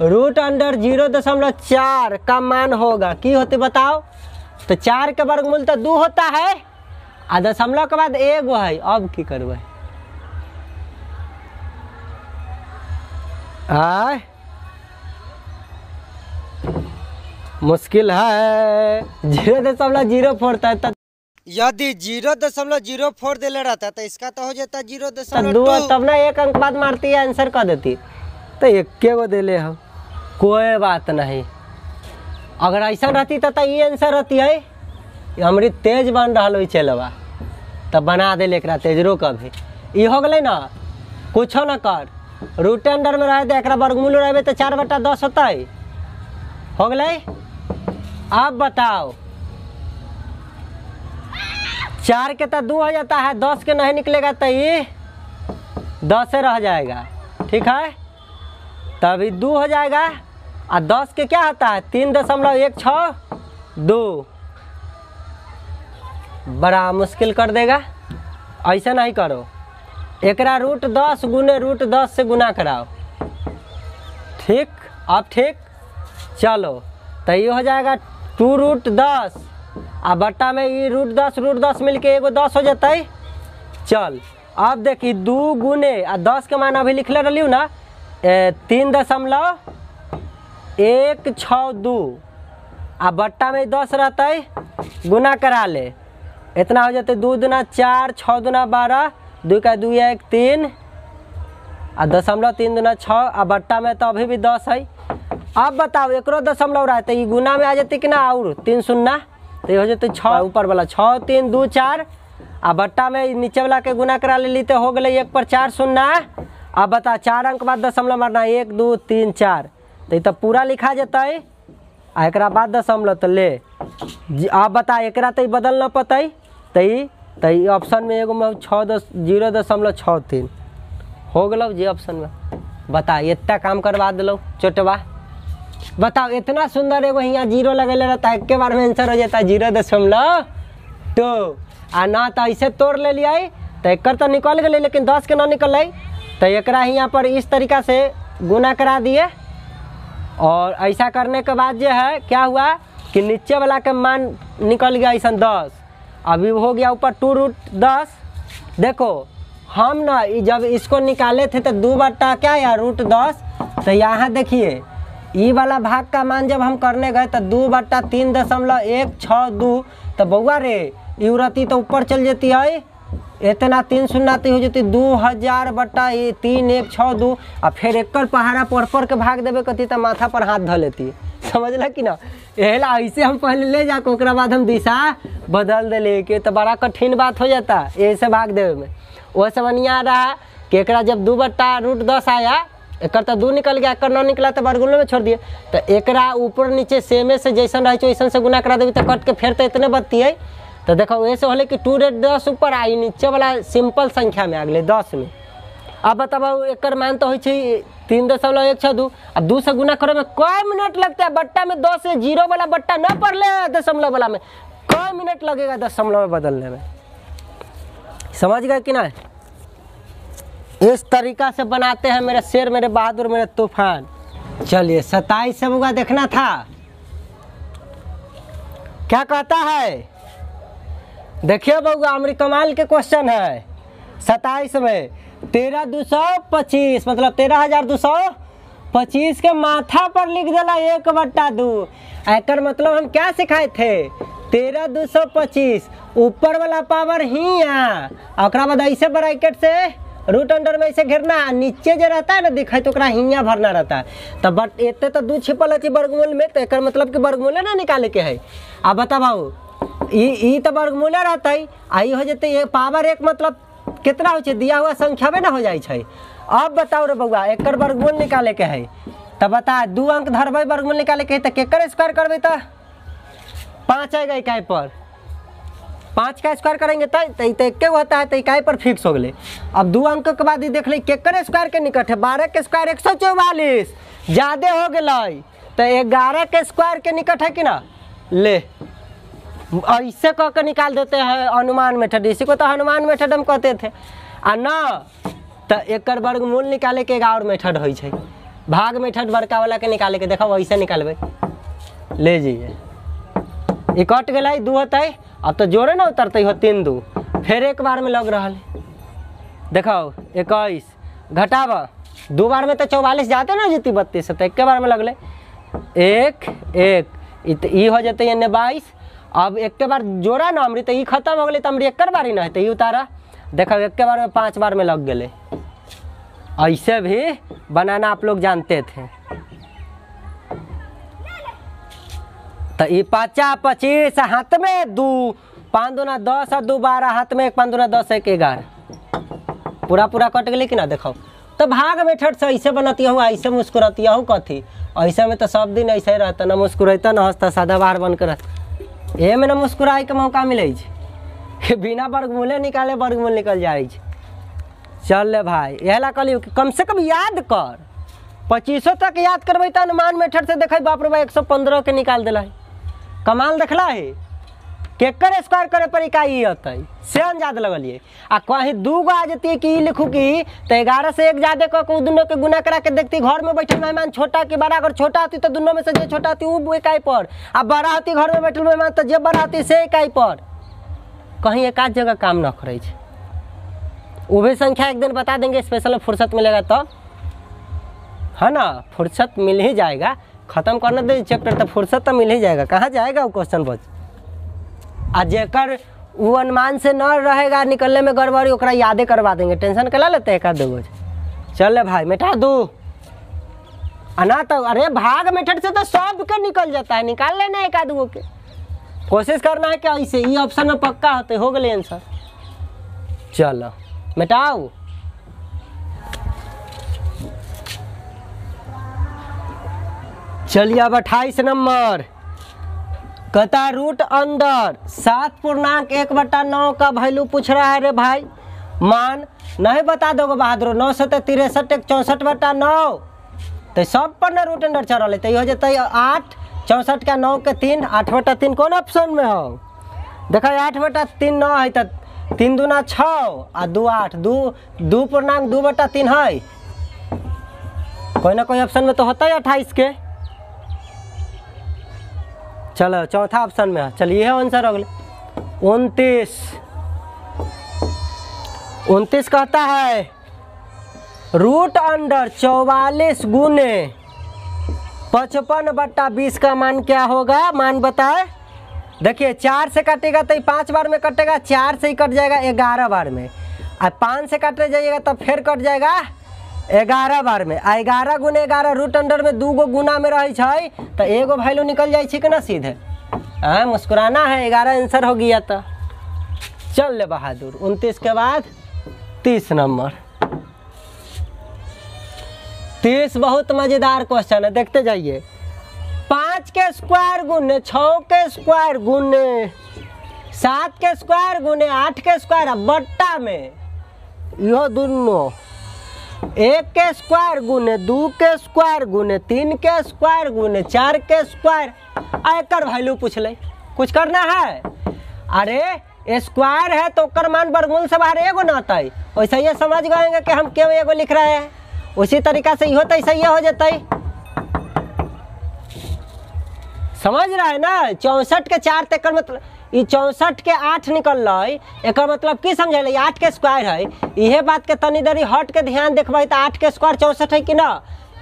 √0.4 का मान होगा की होते बताओ। तो 4 के वर्गमूल तो 2 होता है और दशमलव के बाद 1 है। अब की करबे आय, मुश्किल है। 0.04 था, यदि 0.04 दिले रहता तो इसका तो हो जाता 0.2, तब ना 1 अंक बाद मारती है आंसर कर देती। तो 1 गो दिले हम, कोई बात नहीं। अगर ऐसा रहती तो ये आंसर रहती है। हमारी तेज बन रहा है चलवा, तब बना दे एक तेजरो कभी। ये हो गए ना, कुछ ना कर। रूट अंडर में रहे तो एक वर्गमूल रहे तो 4/10 होता है। हो गए। आप बताओ 4 के तो 2 हो जाता है, 10 के नहीं निकलेगा तो ये 10 रह जाएगा, ठीक है। तभी 2 हो जाएगा और 10 के क्या होता है 3.162। बड़ा मुश्किल कर देगा। ऐसा नहीं करो, एक √10 × √10 से गुना कराओ, ठीक। आप ठीक। चलो तो ये हो जाएगा 2√10 आ बट्टा में ये √10 √10 मिल के एगो 10 हो जाता है। चल अब देखिए 2 × 10 के मान अभी लिखले रही ना 3.162 आ बट्टा में 10 रहता है, गुना करा ले। इतना हो जाता है 2 × 4 = 6 × 12, 2 × 2 = 3 आ 0.3 × 6 आ बट्टा में तो अभी भी 10 है। अब बताओ एक दशमलव रहते है गुना में आ जाती कि ना, और 3 0 तो हो जाते 6 ऊपर वाला 6 3 2 4 आ बट्टा में नीचे वाला के गुना करा लेली तो हो गए 1/4 शून्य। आ बता 4 अंक बाद दशमलव मारना 1 2 3 4 तो पूरा लिखा जता आ एक बाद दशमलव तो ले। आप बता एक बदल न पतई तई ऑप्शन में एगो में 0.63 हो गल जी ऑप्शन में। बता इतना काम करवा दिल चोटवा। बताओ इतना सुंदर एगो यहाँ 0 लगेले रहता एक के बार में आंसर हो जाता 0.2 आ ना तो ऐसे तोड़ ले लिया तो एक तो निकल गए लेकिन 10 के ना निकल तो एक यहाँ पर इस तरीका से गुना करा दिए। और ऐसा करने के बाद जो है क्या हुआ कि नीचे वाला का मान निकल गया ऐसा 10, अभी हो गया ऊपर 2√10। देखो हम ना जब इसको निकाले थे तो 2 बटा क्या या √10, तो यहाँ देखिए ये वाला भाग का मान जब हम करने गए तो 2 बटा 3.162, तो बउआ रे यूरती तो ऊपर चल जाती है इतना 3 शून्य हो जाती 2000 बटा 3.162। और फिर एक पहाड़ा पर के भाग देवे कहती तो माथा पर हाथ ध लेती, समझल कि ना। एहला ऐसे हम पहले ले जाकर ओकरा बाद हम दिशा बदल दिले कि तो बड़ा कठिन बात हो जाता ऐसे भाग देवे में। वह से बढ़िया रहा कि एक जब 2 बटा √10 आया एक तो 2 निकल गया एक न निकला तो वर्गमूल में छोड़ दिए। तो एक ऊपर नीचे सेमे से जैसन रहे वैसन से गुना करा देवी तो कट के फिर तो इतने बचती है। तो देखो वैसे होले कि 2.10 ऊपर आई नीचे वाला सिंपल संख्या में आ गए 10 में। अब बताओ एक मान तो हो 3.162, अब 2 से गुना करे में कई मिनट लगता है बट्टा में 10 से 0 वाला बट्टा न पड़े दशमलव वाला में कई मिनट लगेगा दशमलव में बदलने में, समझ गए कि ना। इस तरीका से बनाते हैं मेरे शेर मेरे बहादुर मेरे तूफान। चलिए 27 होगा देखना था क्या कहता है। देखिए बउआ अमरी कमाल के क्वेश्चन है 27 में 13225 मतलब 13225 के माथा पर लिख दिला 1/2। एक मतलब हम क्या सिखाए थे 13225 ऊपर वाला पावर ही बाद ऐसे ब्रैकेट से रूट अंडर में ऐसे घेरना नीचे जो रहता है ना दिखाई तो हिया भरना रहता है। तो बट इतने तो 2 छिपल है वर्गमूल में तो एक मतलब कि वर्गमूले ना निकाले के है। आ बताओ तो वर्गमूले रहता है आई हो जाते ये पावर 1 मतलब कितना हो दिया हुआ संख्या में ना हो जाए। अब बताओ रे बउआ एक वर्गमूल निकाले के है तो बता 2 अंक धरबे वर्गमूल निकाले के है तो केकर स्क्वायर करबे तो 5 आएगा इकाई पर। 5 का स्क्वायर करेंगे तो एक होता है तो इकाई पर फिक्स हो गए। अब 2 अंक के बाद देख ली केकर स्क्वायर के निकट है 12 के स्क्वायर 144 ज्यादा हो गए तो 11 के स्क्वायर के निकट है कि ना। ले ऐसे कह के निकाल देते हैं अनुमान मेथड, इसी को तो अनुमान मेथड हम कहते थे। आ न तो एक वर्गमूल निकाले के और मेथड हो भाग मेथड बड़का वाला के निकाले के देखो वैसे निकालबे। ले जाइए ये कट गए 2 होता है अब तो जोड़े ना उतरते हो 3 2 फिर एक बार में लग रहा है देखो 21 घटाब 2 बार में तो 44 जाते ना जीती 32 से तो एक बार में लगल 1 1 ये हो जाते है 22। अब एक के बार जोड़ा ना अमृत तो खत्म हो गए तो अमृत एक बार ही ना है उतारा देखो एक के बार में 5 बार में लग गए। ऐसे भी बनाना आप लोग जानते थे। तो ये 50 25 हाथ में 2 5 दूना 10 और 2 12 हाथ में 5 दूना 10 1 11 पूरा कट गए कि ना। देखो तो भाग मेथड से ऐसे बनती हूँ ऐसे मुस्कुराती हूँ कथी ऐसे में तो सब दिन ऐसे ही रहता ना मुस्कुराता ना हंसता सादा बार बनकर रहता ये में ना मुस्कुराए के मौका मिले कि बिना वर्गमूले निकाले वर्गमूल निकल जाए। चल भाई इहला कहलियो कि कम से कम याद कर 25 तक याद करबे तो अनुमान मेथड से देखे बाप रे भाई 115 के निकाल दिला है कमाल देखला है। केकर स्क्वायर करे पर इकाई होते से अंदाज लगलिए। आ कहीं 2 गो आ जती कि लिखू कि तो 11 से 1 ज्यादा कह दोनों के गुना करा के देखती घर में बैठल मेहमान छोटा के बड़ा अगर छोटा होती तो दोनों में से जो छोटा होती वो इकाई पर आ बड़ा होती घर में बैठल मेहमान तो जो बड़ा होती से इकाई पर। कहीं एक आध जगह काम न करे वो भी संख्या एक दिन बता देंगे स्पेशल फुर्सत मिलेगा तब तो। है ना फुर्सत मिल ही जाएगा खत्म करना दे चैप्टर तो फुर्सत तो मिल ही जाएगा कहाँ जाएगा वो क्वेश्चन बच। आ जेकर वो अनुमान से न रहेगा निकलने में गड़बड़ी ओकरा यादे करवा देंगे टेंशन कला लेते एक आध गो। चल भाई मिठा दू अना तो अरे भाग मेथड से तो सब के निकल जाता है निकाल लेना एक आध गो के कोशिश करना है कि ऐसे ये ऑप्शन में पक्का होते हो गए आंसर। चलो मिटाओ। चलिए अब 28 नंबर, कता रूट अंदर 7.1/9 का वैल्यू पूछ रहा है रे भाई। मान नहीं बता दोगे बहादुर, 963 64/9 तो सब पर न रूट अंदर चढ़ तो हो जाते 8 64 के 9 के 3 8/3 कौन ऑप्शन में हो देख 8/3 न है तो 3 दूना 6 और 2 8 2 पूर्णांक 2/3 है कोई ना कोई ऑप्शन में तो होता है 28 के। चलो चौथा ऑप्शन में है। चलिए आंसर अगले 29 कहता है रूट अंडर 44 गुने 55/20 का मान क्या होगा, मान बताए। देखिए 4 से काटेगा तो 5 बार में कटेगा, 4 से ही कट जाएगा 11 बार में, और 5 से काटे जाइएगा तो फिर कट जाएगा 11 बार में। 11 गुने 11 रूट अंडर में 2 गो गुना में रहे तो 1 गो वैल्यू निकल जाए कि ना सीधे हाँ मुस्कुराना है 11 आंसर हो गया। तो चल ले बहादुर 29 के बाद 30 नंबर। 30 बहुत मजेदार क्वेश्चन है, देखते जाइए 5 के स्क्वायर गुने 6 के स्क्वायर गुने 7 के स्क्वायर गुने 8 के स्क्वायर बट्टा में यह दोनों 1 के स्क्वायर गुने 2 के स्क्वायर गुने 3 के स्क्वायर गुने 4 के स्क्वायर एकर वैल्यू पूछ ले, कुछ करना है। अरे स्क्वायर है तो मान वर्गमूल से बाहर 1 ना आता है, वैसे ये समझ गएंगे कि हम क्यों 1 लिख रहे हैं, उसी तरीका से होता है सही हो जाता है समझ रहा है ना। 64 के 4 तक मतलब 64 के 8 निकल एक मतलब की समझे 8 के स्क्वायर है। यह बात के तनी देरी हट के ध्यान देखबे तो 8 के स्क्वायर 64 है कि ना,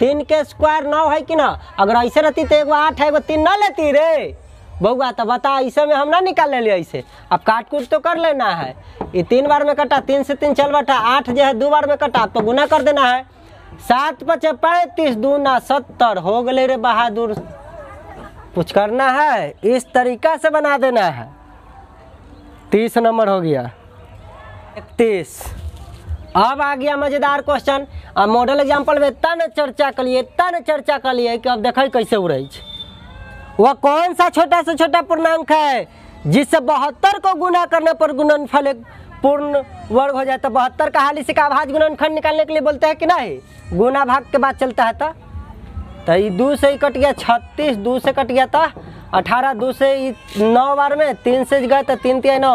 3 के स्क्वायर 9 है कि ना। अगर ऐसे रहती तो 1 8 है 3 ना लेती रे बउआ, तो बता ऐसे में हम ना निकाल ले ऐसे। अब काट कूट तो कर लेना है, ये 3 बार में कटा 3 से 3 चल बटा 8 जो है 2 बार में कटा तो गुना कर देना है 7 5 35 2 70 हो गए रे बहादुर। कुछ करना है इस तरीका से बना देना है। 30 नंबर हो गया। 31 अब आ गया मजेदार क्वेश्चन। अब मॉडल एग्जाम्पल में तन चर्चा करिए कि अब देखे कैसे उड़े। वह कौन सा छोटा से छोटा पूर्णांक है जिससे 72 को गुना करने पर गुणनफल एक पूर्ण वर्ग हो जाए। तो 72 का हाल इसी का अभाज्य गुणनखंड निकालने के लिए बोलते हैं कि नहीं, गुना भाग के बाद चलता है। तो 2 से ही कट गया 36, 2 से कट गया था 18, 2 से 9 बार में, 3 से गए तो 3 3 9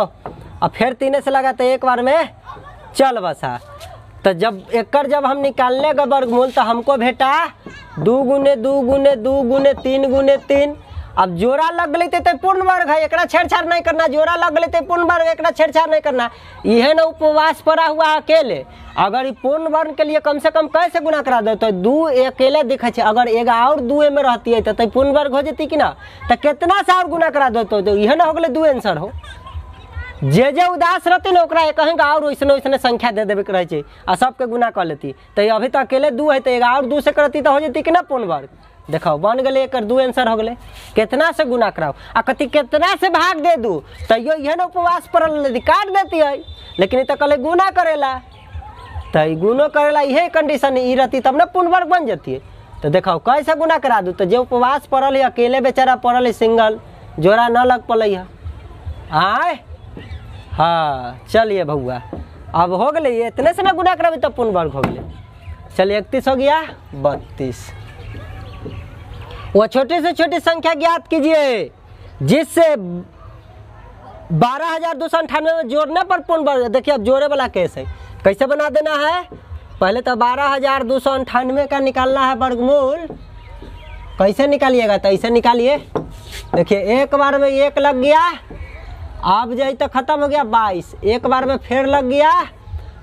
और फिर 3 से लगा तो 1 बार में चल बसा। तो जब एकड़ जब हम निकालने का वर्गमूल तो हमको भेटा 2 गुने 2 गुने 2 गुने 3 गुने 3। अब जोड़ा लग लेते तो पूर्ण वर्ग है, एक छेड़छाड़ नहीं करना। जोड़ा लग लेते पूर्ण वर्ग, एक छेड़छाड़ नहीं करना। यह ना उपवास पड़ा हुआ अकेले, अगर पूर्ण वर्ग के लिए कम से कम कैसे गुना करा दे तो 2 अकेले दिखे। अगर 1 और 2 में रहती है तो पूर्ण वर्ग हो जाती कि ना, तो कितना से और गुना करा दे तो यह ना हो गए 2 आंसर हो। जे उदास रहती ना कहेंगे और वैसने वैसने संख्या दे देवे के रहे और सबके गुना कर लेती। तो अभी तो अकेले 2 है तो 1 और 2 से करती तो हो जाती कि ना पूर्ण वर्ग। देखो बन गए 1 और 2 आंसर हो गए। कितना से गुना कराओ आ कथी कितना से भाग दे दू तो ये ना उपवास पड़ल काट देती है, लेकिन तो कल गुना करेला तो गुनो करेला यही कंडीशन ये रहती तब ना पूर्ण वर्ग बन जाती है। तो देखो कैसे गुना करा दू तो जो उपवास पड़ल है अकेले बेचारा पड़ल है सिंगल, जोड़ा न लग पड़े है आय हाँ। चलिए भगुआ अब हो गए इतने से ना गुना कराबी तब पूर्ण वर्ग हो गए। चलिए 31 हो गया। 32 वह छोटी से छोटी संख्या ज्ञात कीजिए जिससे 12,298 में जोड़ने पर पूर्ण वर्ग। देखिए अब जोड़े वाला केस है, कैसे बना देना है। पहले तो 12,298 का निकालना है वर्गमूल। कैसे निकालिएगा तो ऐसे निकालिए। देखिए 1 बार में 1 लग गया, अब जाए तो खत्म हो गया 22, 1 बार में फिर लग गया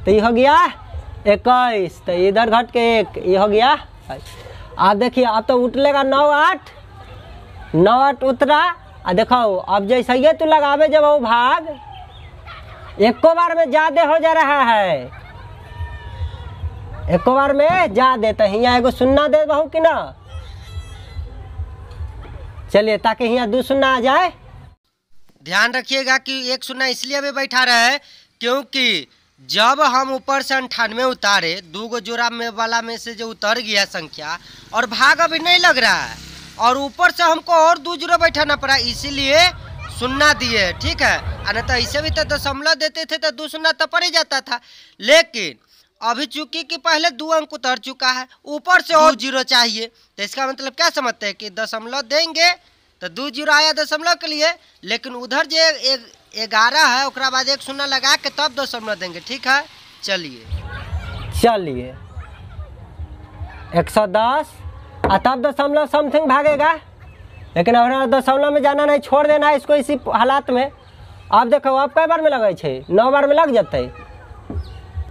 तो ये हो गया 21, तो इधर घट के 1 ये हो गया। आप देखिए अब तो उठलेगा 9 8 उतरा। आ देखो अब जैसे ये तो लगावे जब वो भाग 1 बार में ज्यादा हो जा रहा है, 1 बार में ज्यादा तो यहाँ 1 सुन्ना दे बहु कि ना। चलिए ताकि यहाँ 2 सुन्ना आ जाए। ध्यान रखिएगा कि 1 सुन्ना इसलिए भी बैठा रहा है क्योंकि जब हम ऊपर से 98 उतारे, दूगो जोड़ा में वाला में से जो उतर गया संख्या और भाग अभी नहीं लग रहा है और ऊपर से हमको और दो जोड़ा बैठाना पड़ा, इसीलिए शून्य दिए। ठीक है, अन्य तो ऐसे भी तो दशमलव देते थे तो दो शून्य तो पड़ जाता था, लेकिन अभी चूंकि कि पहले दो अंक उतर चुका है, ऊपर से और जीरो चाहिए। तो इसका मतलब क्या समझते हैं कि दशमलव देंगे तो दो जीरो आया दशमलव के लिए, लेकिन उधर जो 11 है उसके बाद एक शून्य लगा के तब दशमलव देंगे। ठीक है, चलिए 110 और तब दशमलव समथिंग भागेगा, लेकिन हमारा दशमलव में जाना नहीं, छोड़ देना है इसको इसी हालात में। आप देखो अब कई बार में लगे छे, 9 बार में लग जाते।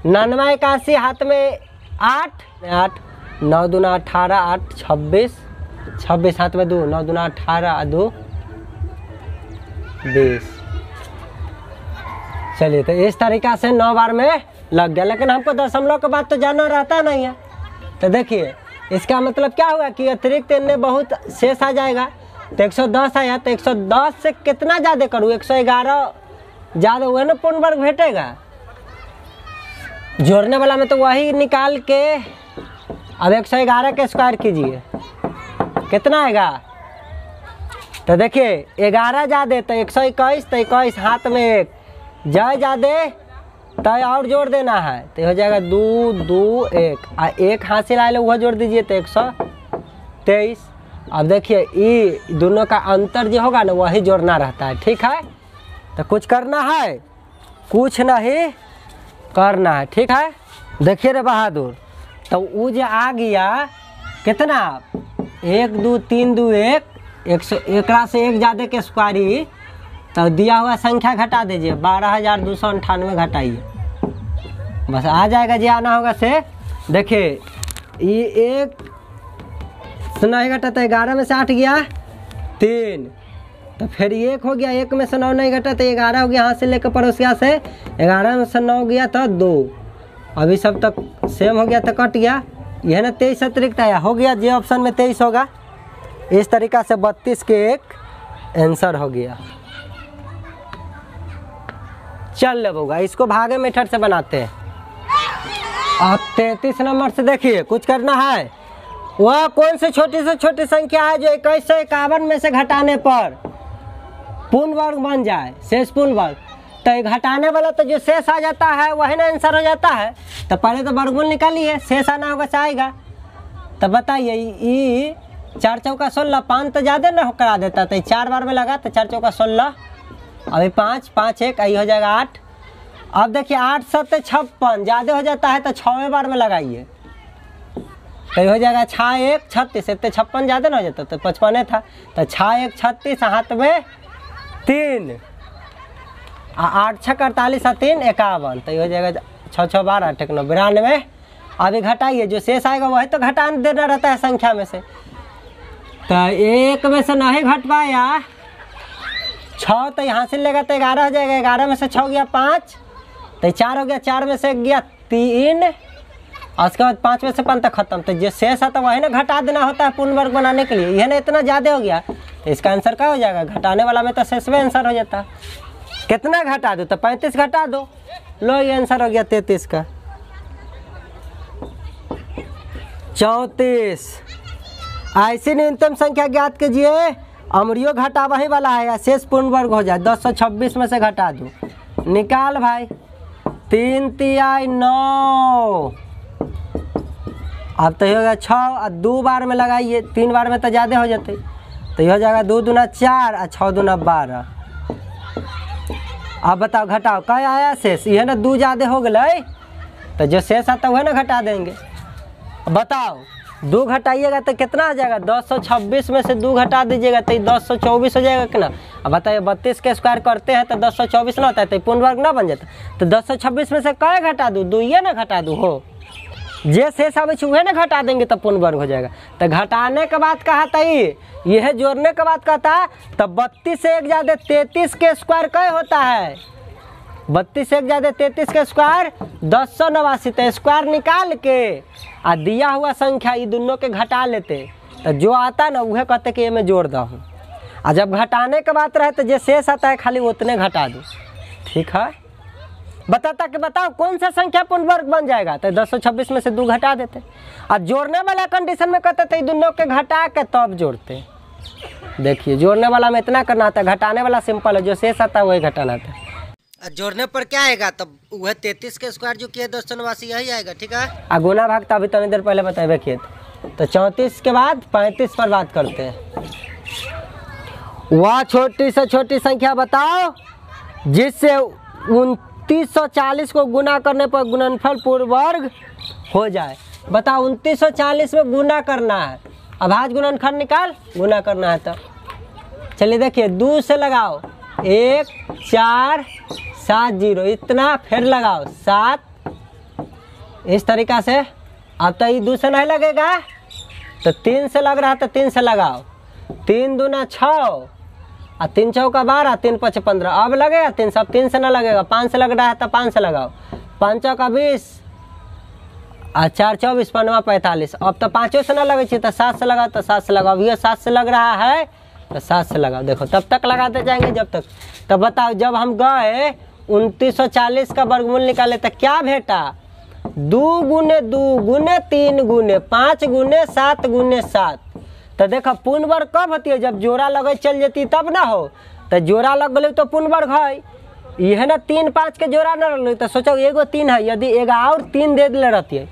99 81 हाथ में 8 9 दूना 18 8 26 26 हाथ में 2 9 दूना 18 2 20। चलिए तो इस तरीका से 9 बार में लग गया, लेकिन हमको दशमलव के बाद तो जाना रहता नहीं है। तो देखिए इसका मतलब क्या हुआ कि अतिरिक्त ने बहुत शेष आ जाएगा। तो 110 आया तो 110 से कितना ज़्यादा करूँ, 111 ज़्यादा हुआ ना, पूर्ण वर्ग भेटेगा। जोड़ने वाला में तो वही निकाल के अब 111 के स्क्वायर कीजिए, कितना आएगा। तो देखिए 11 ज़्यादा तो 121 तो 21 हाथ में 1 जय ज़्यादा तय और जोड़ देना है तो हो जाएगा 2 2 1 आ 1 हाथ से लाए लो वह जोड़ दीजिए तो 123। अब देखिए ये दोनों का अंतर जो होगा ना वही जोड़ना रहता है। ठीक है, तो कुछ करना है, कुछ नहीं करना है। ठीक है, देखिए रे बहादुर, तो वो जो आ गया कितना 1 2 3 2 1 101 से 1 ज़्यादा के स्क्वायर, तो दिया हुआ संख्या घटा दीजिए 12298 घटाइए, बस आ जाएगा जी आना होगा से। देखिए ये 1 से नहीं घटा तो 11 में से 8 गया 3, तो फिर 1 हो गया, 1 में से 9 नहीं घटा तो 11 हो गया, यहाँ से लेकर पड़ोसिया से 11 में से 9 गया तो 2, अभी सब तक सेम हो गया तो कट गया। यह ना 23 अतिरिक्त आया, हो गया जे ऑप्शन में 23 होगा। इस तरीका से 32 के 1 आंसर हो गया। चल होगा, इसको भागे मेथड से बनाते हैं। अब 33 नंबर से देखिए कुछ करना है, वह कौन से छोटी संख्या है जो 2151 में से घटाने पर पूर्ण वर्ग बन जाए, शेष पूर्ण वर्ग। तो घटाने वाला तो जो शेष आ जाता है वही ना आंसर हो जाता है, तो पहले तो वर्गमूल निकालिए, शेष आना होगा आएगा। तो बताइए ये 4 चौका 16 पान तो ज़्यादा ना करा देता, तो 4 बार में लगा तो 4 चौका 16 अभी 5 5 1 आई हो जाएगा 8। अब देखिए 8 7 56 ज़्यादा हो जाता है तो 6वें बार में लगाइए, कहीं हो जाएगा 6 1 36 56 ज़्यादा ना हो जाता तो 55 था, तो 6 1 36 हाथ में 3 8 6 48 3 51 तो हो जाएगा 6 6 12 8 9 92। अभी घटाइए, जो शेष आएगा वही तो घटाने देना रहता है संख्या में से। तो 1 में से नहीं घट पाया 6 तो यहाँ से लेगा तो 11 हो जाएगा, 11 में से 6 गया 5 तो 4 हो गया, 4 में से गया 3 और उसके बाद 5 में से 5 तक खत्म। तो जो शेष है तो वही ना घटा देना होता है पूर्ण वर्ग बनाने के लिए, यह ना इतना ज़्यादा हो गया तो इसका आंसर क्या हो जाएगा, घटाने वाला में तो शेष में आंसर हो जाता। कितना घटा दो तो 35 घटा दो, लो ये आंसर हो गया 33 का। 34 ऐसी न्यूनतम संख्या ज्ञात कीजिए अमरियो घटा वही वाला है या शेष पूर्ण वर्ग हो जाए, 226 में से घटा दो, निकाल भाई 3 3 9। अब तो ये हो गया 6 और 2 बार में लगाइए, 3 बार में तो ज़्यादा हो जाते, तो ये हो जाएगा 2 दूना 4 और 6 दूना 12। अब बताओ घटाओ क्या आया शेष, ये ना 2 ज़्यादा हो गए तो जो शेष आता वह ना घटा देंगे। बताओ 2 घटाइएगा तो कितना आ जाएगा, 226 में से 2 घटा दीजिएगा तो 224 हो जाएगा कि ना। अब बताइए 32 के स्क्वायर करते हैं तो 224 ना होता है तो पूर्ण वर्ग ना बन जाता, तो 226 में से क्या घटा दूँ, 2 ये ना घटा दूँ, हो जे शेष आवे वह ना घटा देंगे तो पूर्ण वर्ग हो जाएगा। तो घटाने के बाद कहा था यह जोड़ने के बाद कहता है, तो 32 से 1 ज़्यादा 33 के स्क्वायर क्या होता है, 32 से 1 ज़्यादा 33 के स्क्वायर 289। तो स्क्वायर निकाल के आ दिया हुआ संख्या ये दोनों के घटा लेते, तो जो आता ना वह कहते कि ये मैं जोड़ दा हूँ, और जब घटाने के बात रहे तो जो शेष आता है खाली उतने घटा दो। ठीक है, बताता कि बताओ कौन सा संख्या पूर्ण वर्ग बन जाएगा, तो 226 में से 2 घटा देते और जोड़ने वाला कंडीशन में कहते थे दोनों के घटा के तब जोड़ते। देखिए जोड़ने वाला में इतना करना था, घटाने वाला सिंपल है, जो शेष आता है वही घटाना था। जोड़ने पर क्या आएगा, तब वह 33 के स्क्वायर जो किया 289 यही आएगा, ठीक है। और गुना भाग तो अभी थोड़ी देर पहले बताए किए थे, तो 34 के बाद 35 पर बात करते हैं। वह छोटी से छोटी संख्या बताओ जिससे 2940 को गुना करने पर गुणनफल पूर्ण वर्ग हो जाए। बताओ 2940 में गुना करना है, अभाज्य गुणनखंड निकाल, गुना करना है। तो चलिए देखिए 2 से लगाओ 1 4 7 0, इतना फिर लगाओ 7, इस तरीका से। अब तो ये 2 से नहीं लगेगा, तो 3 से लग रहा है, तो 3 से लगाओ। 3 दूना 6 और 3 चौका 12, 3 5 15, अब लगेगा 3 से। अब 3 से ना लगेगा, 5 से लग रहा है तो 5 से लगाओ। 5 चौका 20 और 4 24, 5 5 45। अब तो 5 से ना लगे चाहिए, तो 7 से लगाओ, तो 7 से लगाओ। ये 7 से लग रहा है तो 7 से लगाओ। देखो तब तक लगाते जाएंगे जब तक। तो बताओ जब हम गए 2940 का वर्गमूल निकाले तो क्या भेटा, 2 गुने 2 गुने 3 गुने 5 गुने 7 गुने 7। तो देखो पूर्ण वर्ग कब होती है, जब जोड़ा लगे चल जाती तब ना हो। तो जोड़ा लग गई तो पूर्ण वर्ग है, यह ना 3 5 के जोड़ा ना लग गई। तो सोचो एगो 3 है, यदि एगो और 3 दे दिले रहती है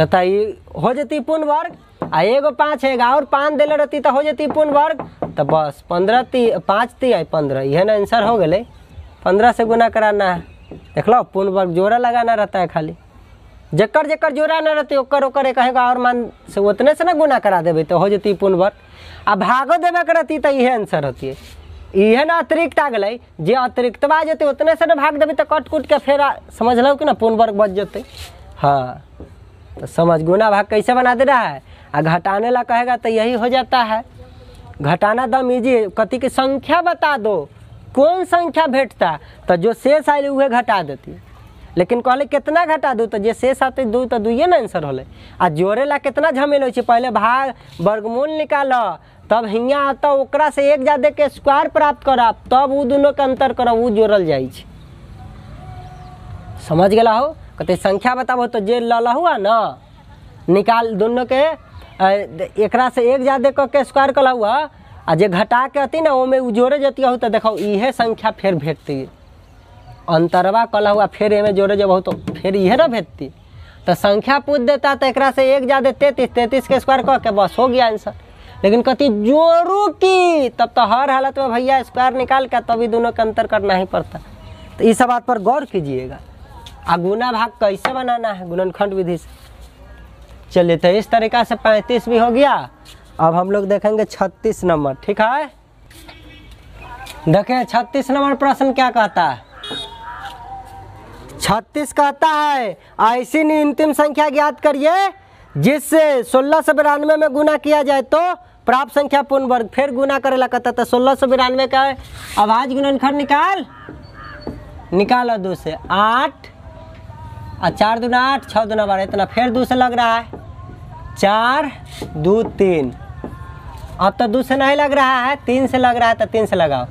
तो हो जाती पूर्ण वर्ग। आ एगो 5 है, एगो और 5 दिले रहती तो हो जाती पूर्ण वर्ग। तो बस 15 ती 5 ती 15, यह ना आंसर हो गए। 15 से गुना कराना है, देख लो पूर्ण वर्ग जोड़ा लगाना रहता है खाली। जकर जकर जोड़ा ना रहती ओकर एक और मान से उतने से ना गुना करा देवे तो हो जाती पूर्ण वर्ग। आ भागो देवे के रहती तो यह आंसर होती है। यह ना अतिरिक्त आ गई, जे अतिरिक्त आ जाते उतने से ना भाग देवे तो कट कूट के फेरा समझ लो कि ना पूर्ण वर्ग बच जाते। हाँ तो समझ गुना भाग कैसे बना दे रहा है। आ घटाने ला कहेगा तो यही हो जाता है, घटाना दम ईजी। कथी की संख्या बता दो, कौन संख्या भेटता, तो जो शेष आई वह घटा देती। लेकिन कहले कितना घटा दू, तो जे शेष आते 2 तो 2 ना आंसर होले। आ जोड़े ला कितना झमेल हो, पहले भाग वर्गमूल निकालो, तब हियाँ आता ओकरा से एक ज्यादा के स्क्वायर प्राप्त करा, तब वो दोनों के अंतर करो, वो जोड़ल जाए। समझ गया हो। कहते संख्या बताबो तो जे लल हुआ ना निकाल, दोनों के एकरा से एक ज्यादा के स्क्वायर कल हुआ, आ जे घटा के अती ना ओमे वो जोड़े जती हो, तो देखो इहे संख्या फिर भेटती है। अंतरवा कला हुआ फिर एमे जोड़े जब हो तो फिर यह ना भेजती। तो संख्या पूछ देता तो एक से एक ज्यादा 33 के स्क्वायर कह के बस हो गया आंसर। लेकिन कहती जोड़ू की, तब तो हर हालत में भैया स्क्वायर निकाल के तभी दोनों का अंतर करना ही पड़ता। तो इस बात पर गौर कीजिएगा। आ गुना भाग कैसे बनाना है, गुणनखंड विधि से। चलिए तो इस तरीका से 35 भी हो गया। अब हम लोग देखेंगे 36 नंबर, ठीक है। देखें 36 नंबर प्रश्न क्या कहता है। 36 कहता है ऐसी अंतिम संख्या ज्ञात करिए जिससे 1692 में गुना किया जाए तो प्राप्त संख्या पूर्ण वर्ग। फिर गुना करेला कहता था 1692 का है, अब आज गुणनखंड निकालो 2 से 8 और 4 दूना 8, 6 दूना 12, इतना फिर 2 से लग रहा है, 4 2 3। अब तो 2 से नहीं लग रहा है, 3 से लग रहा है, तो 3 से लगाओ।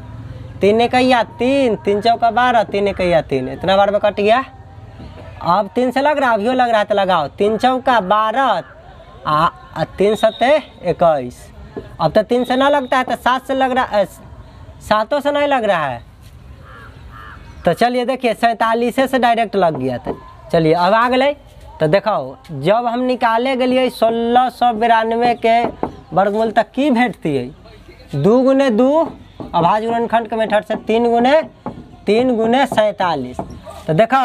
3 एकैया 3, 3 चौका 12, 3 एकैया 3, इतना बार में कट गया। अब 3 से लग रहा, अभी लग रहा है तो लगाओ, 3 चौका 12 आ 3 7 21। अब तो 3 से ना लगता है तो 7 से लग रहा है, 7 से नहीं लग रहा है। तो चलिए देखिए 47 से डायरेक्ट लग गया। तो चलिए अब आ गए। तो देखाओ जब हम निकाले गए 1692 के वर्गमूल तक की भेटती है, 2 गुने 2 अभाज्य गुणनखंड के मेथड से 3 गुने 3 गुने 47। तो देखो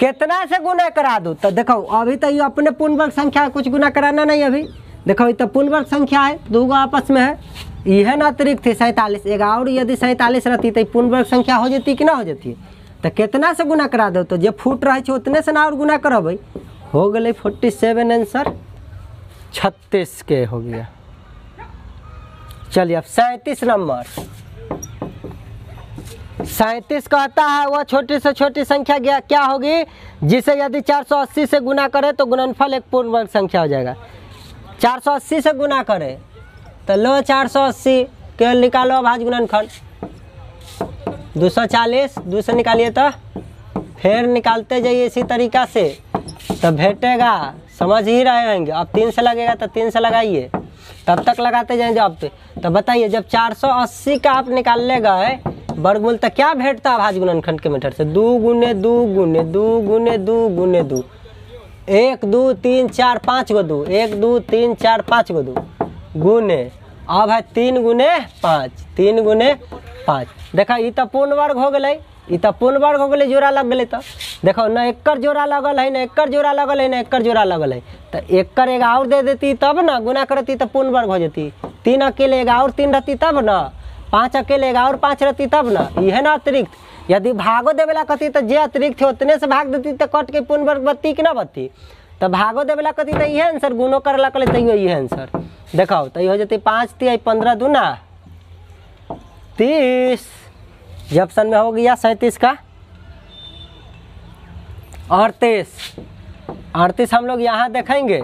कितना से गुना करा दूँ, तो देखो अभी तो ये अपने पूर्णवर्ग संख्या है, कुछ गुना कराना नहीं अभी। देखो ये तो पूर्णवर्ग संख्या है, 2 आपस में है, यह ना अतिरिक्त थी 47 एक और। यदि 47 रहती तो पूर्णवर्ग संख्या हो जाती कि ना हो जाती है। तो कितना से गुना करा दो, तो जो फूट रहे थे उतने से ना और गुना करब। हो गए 47 आंसर 36 के हो गया। चलिए अब 37 नंबर। 37 कहता है वह छोटी से छोटी संख्या क्या होगी जिसे यदि 480 से गुना करे तो गुणनफल एक पूर्ण वर्ग संख्या हो जाएगा। 480 से गुना करे तो लो 480 के निकालो अभाज्य गुणनखंड। 240 2 से निकालिए तो फिर निकालते जाइए इसी तरीका से, तब भेटेगा, समझ ही रहे होंगे। अब 3 से लगेगा तो 3 से लगाइए, तब तक लगाते जाएंगे जब तक। तो बताइए जब 480 का आप निकालने गए वर्गमूल तो क्या भेटता है भाज्य गुणनखंड के मीटर से? 2 गुने 2 गुने 2 गुने 2 गुने 2, 1 2 3 4 5 गो 2, 1 2 3 4 5 गो 2 गुने, अब है 3 गुने 5 3 गुने 5। देखा ये तो पूर्ण वर्ग हो गए, ये तो पूर्ण वर्ग हो गए, जोड़ा लग गए। तो देखो न एकर जोड़ा लगल है, न एकर जोड़ा लगल है, न एकर जोड़ा लगल है। तो एकर एगो और दे देती तब ना, गुना करती तो पूर्ण वर्ग हो जाती। 3 अकेले एगो और 3 रहती तब ना, 5 अकेले एगो और 5 रहती तब ना। ये है ना अतिरिक्त। यदि भागो देवेला कहती तो जे अतिरिक्त है उतने से भाग देती तो कट के पूर्ण वर्ग बत्ती कि ना बत्ती। तो भागो देवेला कहती तो ये आंसर, गुनो करे ला कहले तैयो ये आंसर। देखो तो ये हो जाती 5 × 3 = 15 × 2 = 30। ये ऑप्शन में हो गया 37 का 38। हम लोग यहाँ देखेंगे,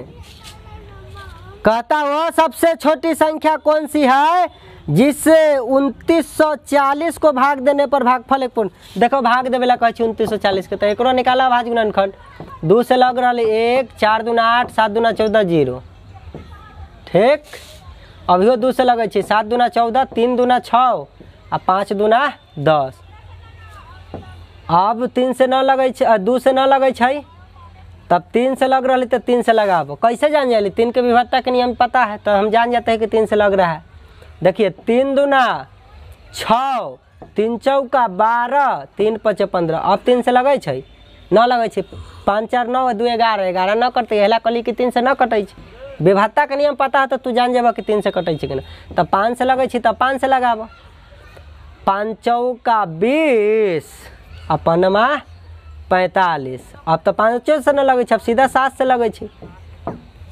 कहता वह सबसे छोटी संख्या कौन सी है जिससे 2940 को भाग देने पर भागफल 1 पूर्ण। देखो भाग देवेला कहे छी 2940 के, तो एक निकाला भाज्य गुणनखंड। 2 से लग रहा है 1, 4 दूना 8, 7 दूना 14, 0। ठीक, अभियो 2 से लगे छी, 7 दूना 14, 3 दूना 6 और 5 दूना 10। अब 3 से न लगे छै, 2 से न लगे छै, तब 3 से लग रही तो 3 से लगाबो। कैसे जान जाए? 3 के विभक्ता के नियम पता है तो हम जान जाते हैं कि 3 से लग रहा है। देखिए 3 दूना 6, 3 चौका 12, 3 5 15। अब 3 से लगे छै, न लगे छै, 5 4 9 2 11 11 न करते, अहला कली कि 3 से न कटे छै। विभक्ता के नियम पता है तो तू जान जेबा कि 3 से कटे छै कि ना। तब 5 से लगे छै तब 5 से लगाबो। 5 चौका 20 और 5 मा 45। अब तो 5 से न लगे, अब सीधा 7 से लगे।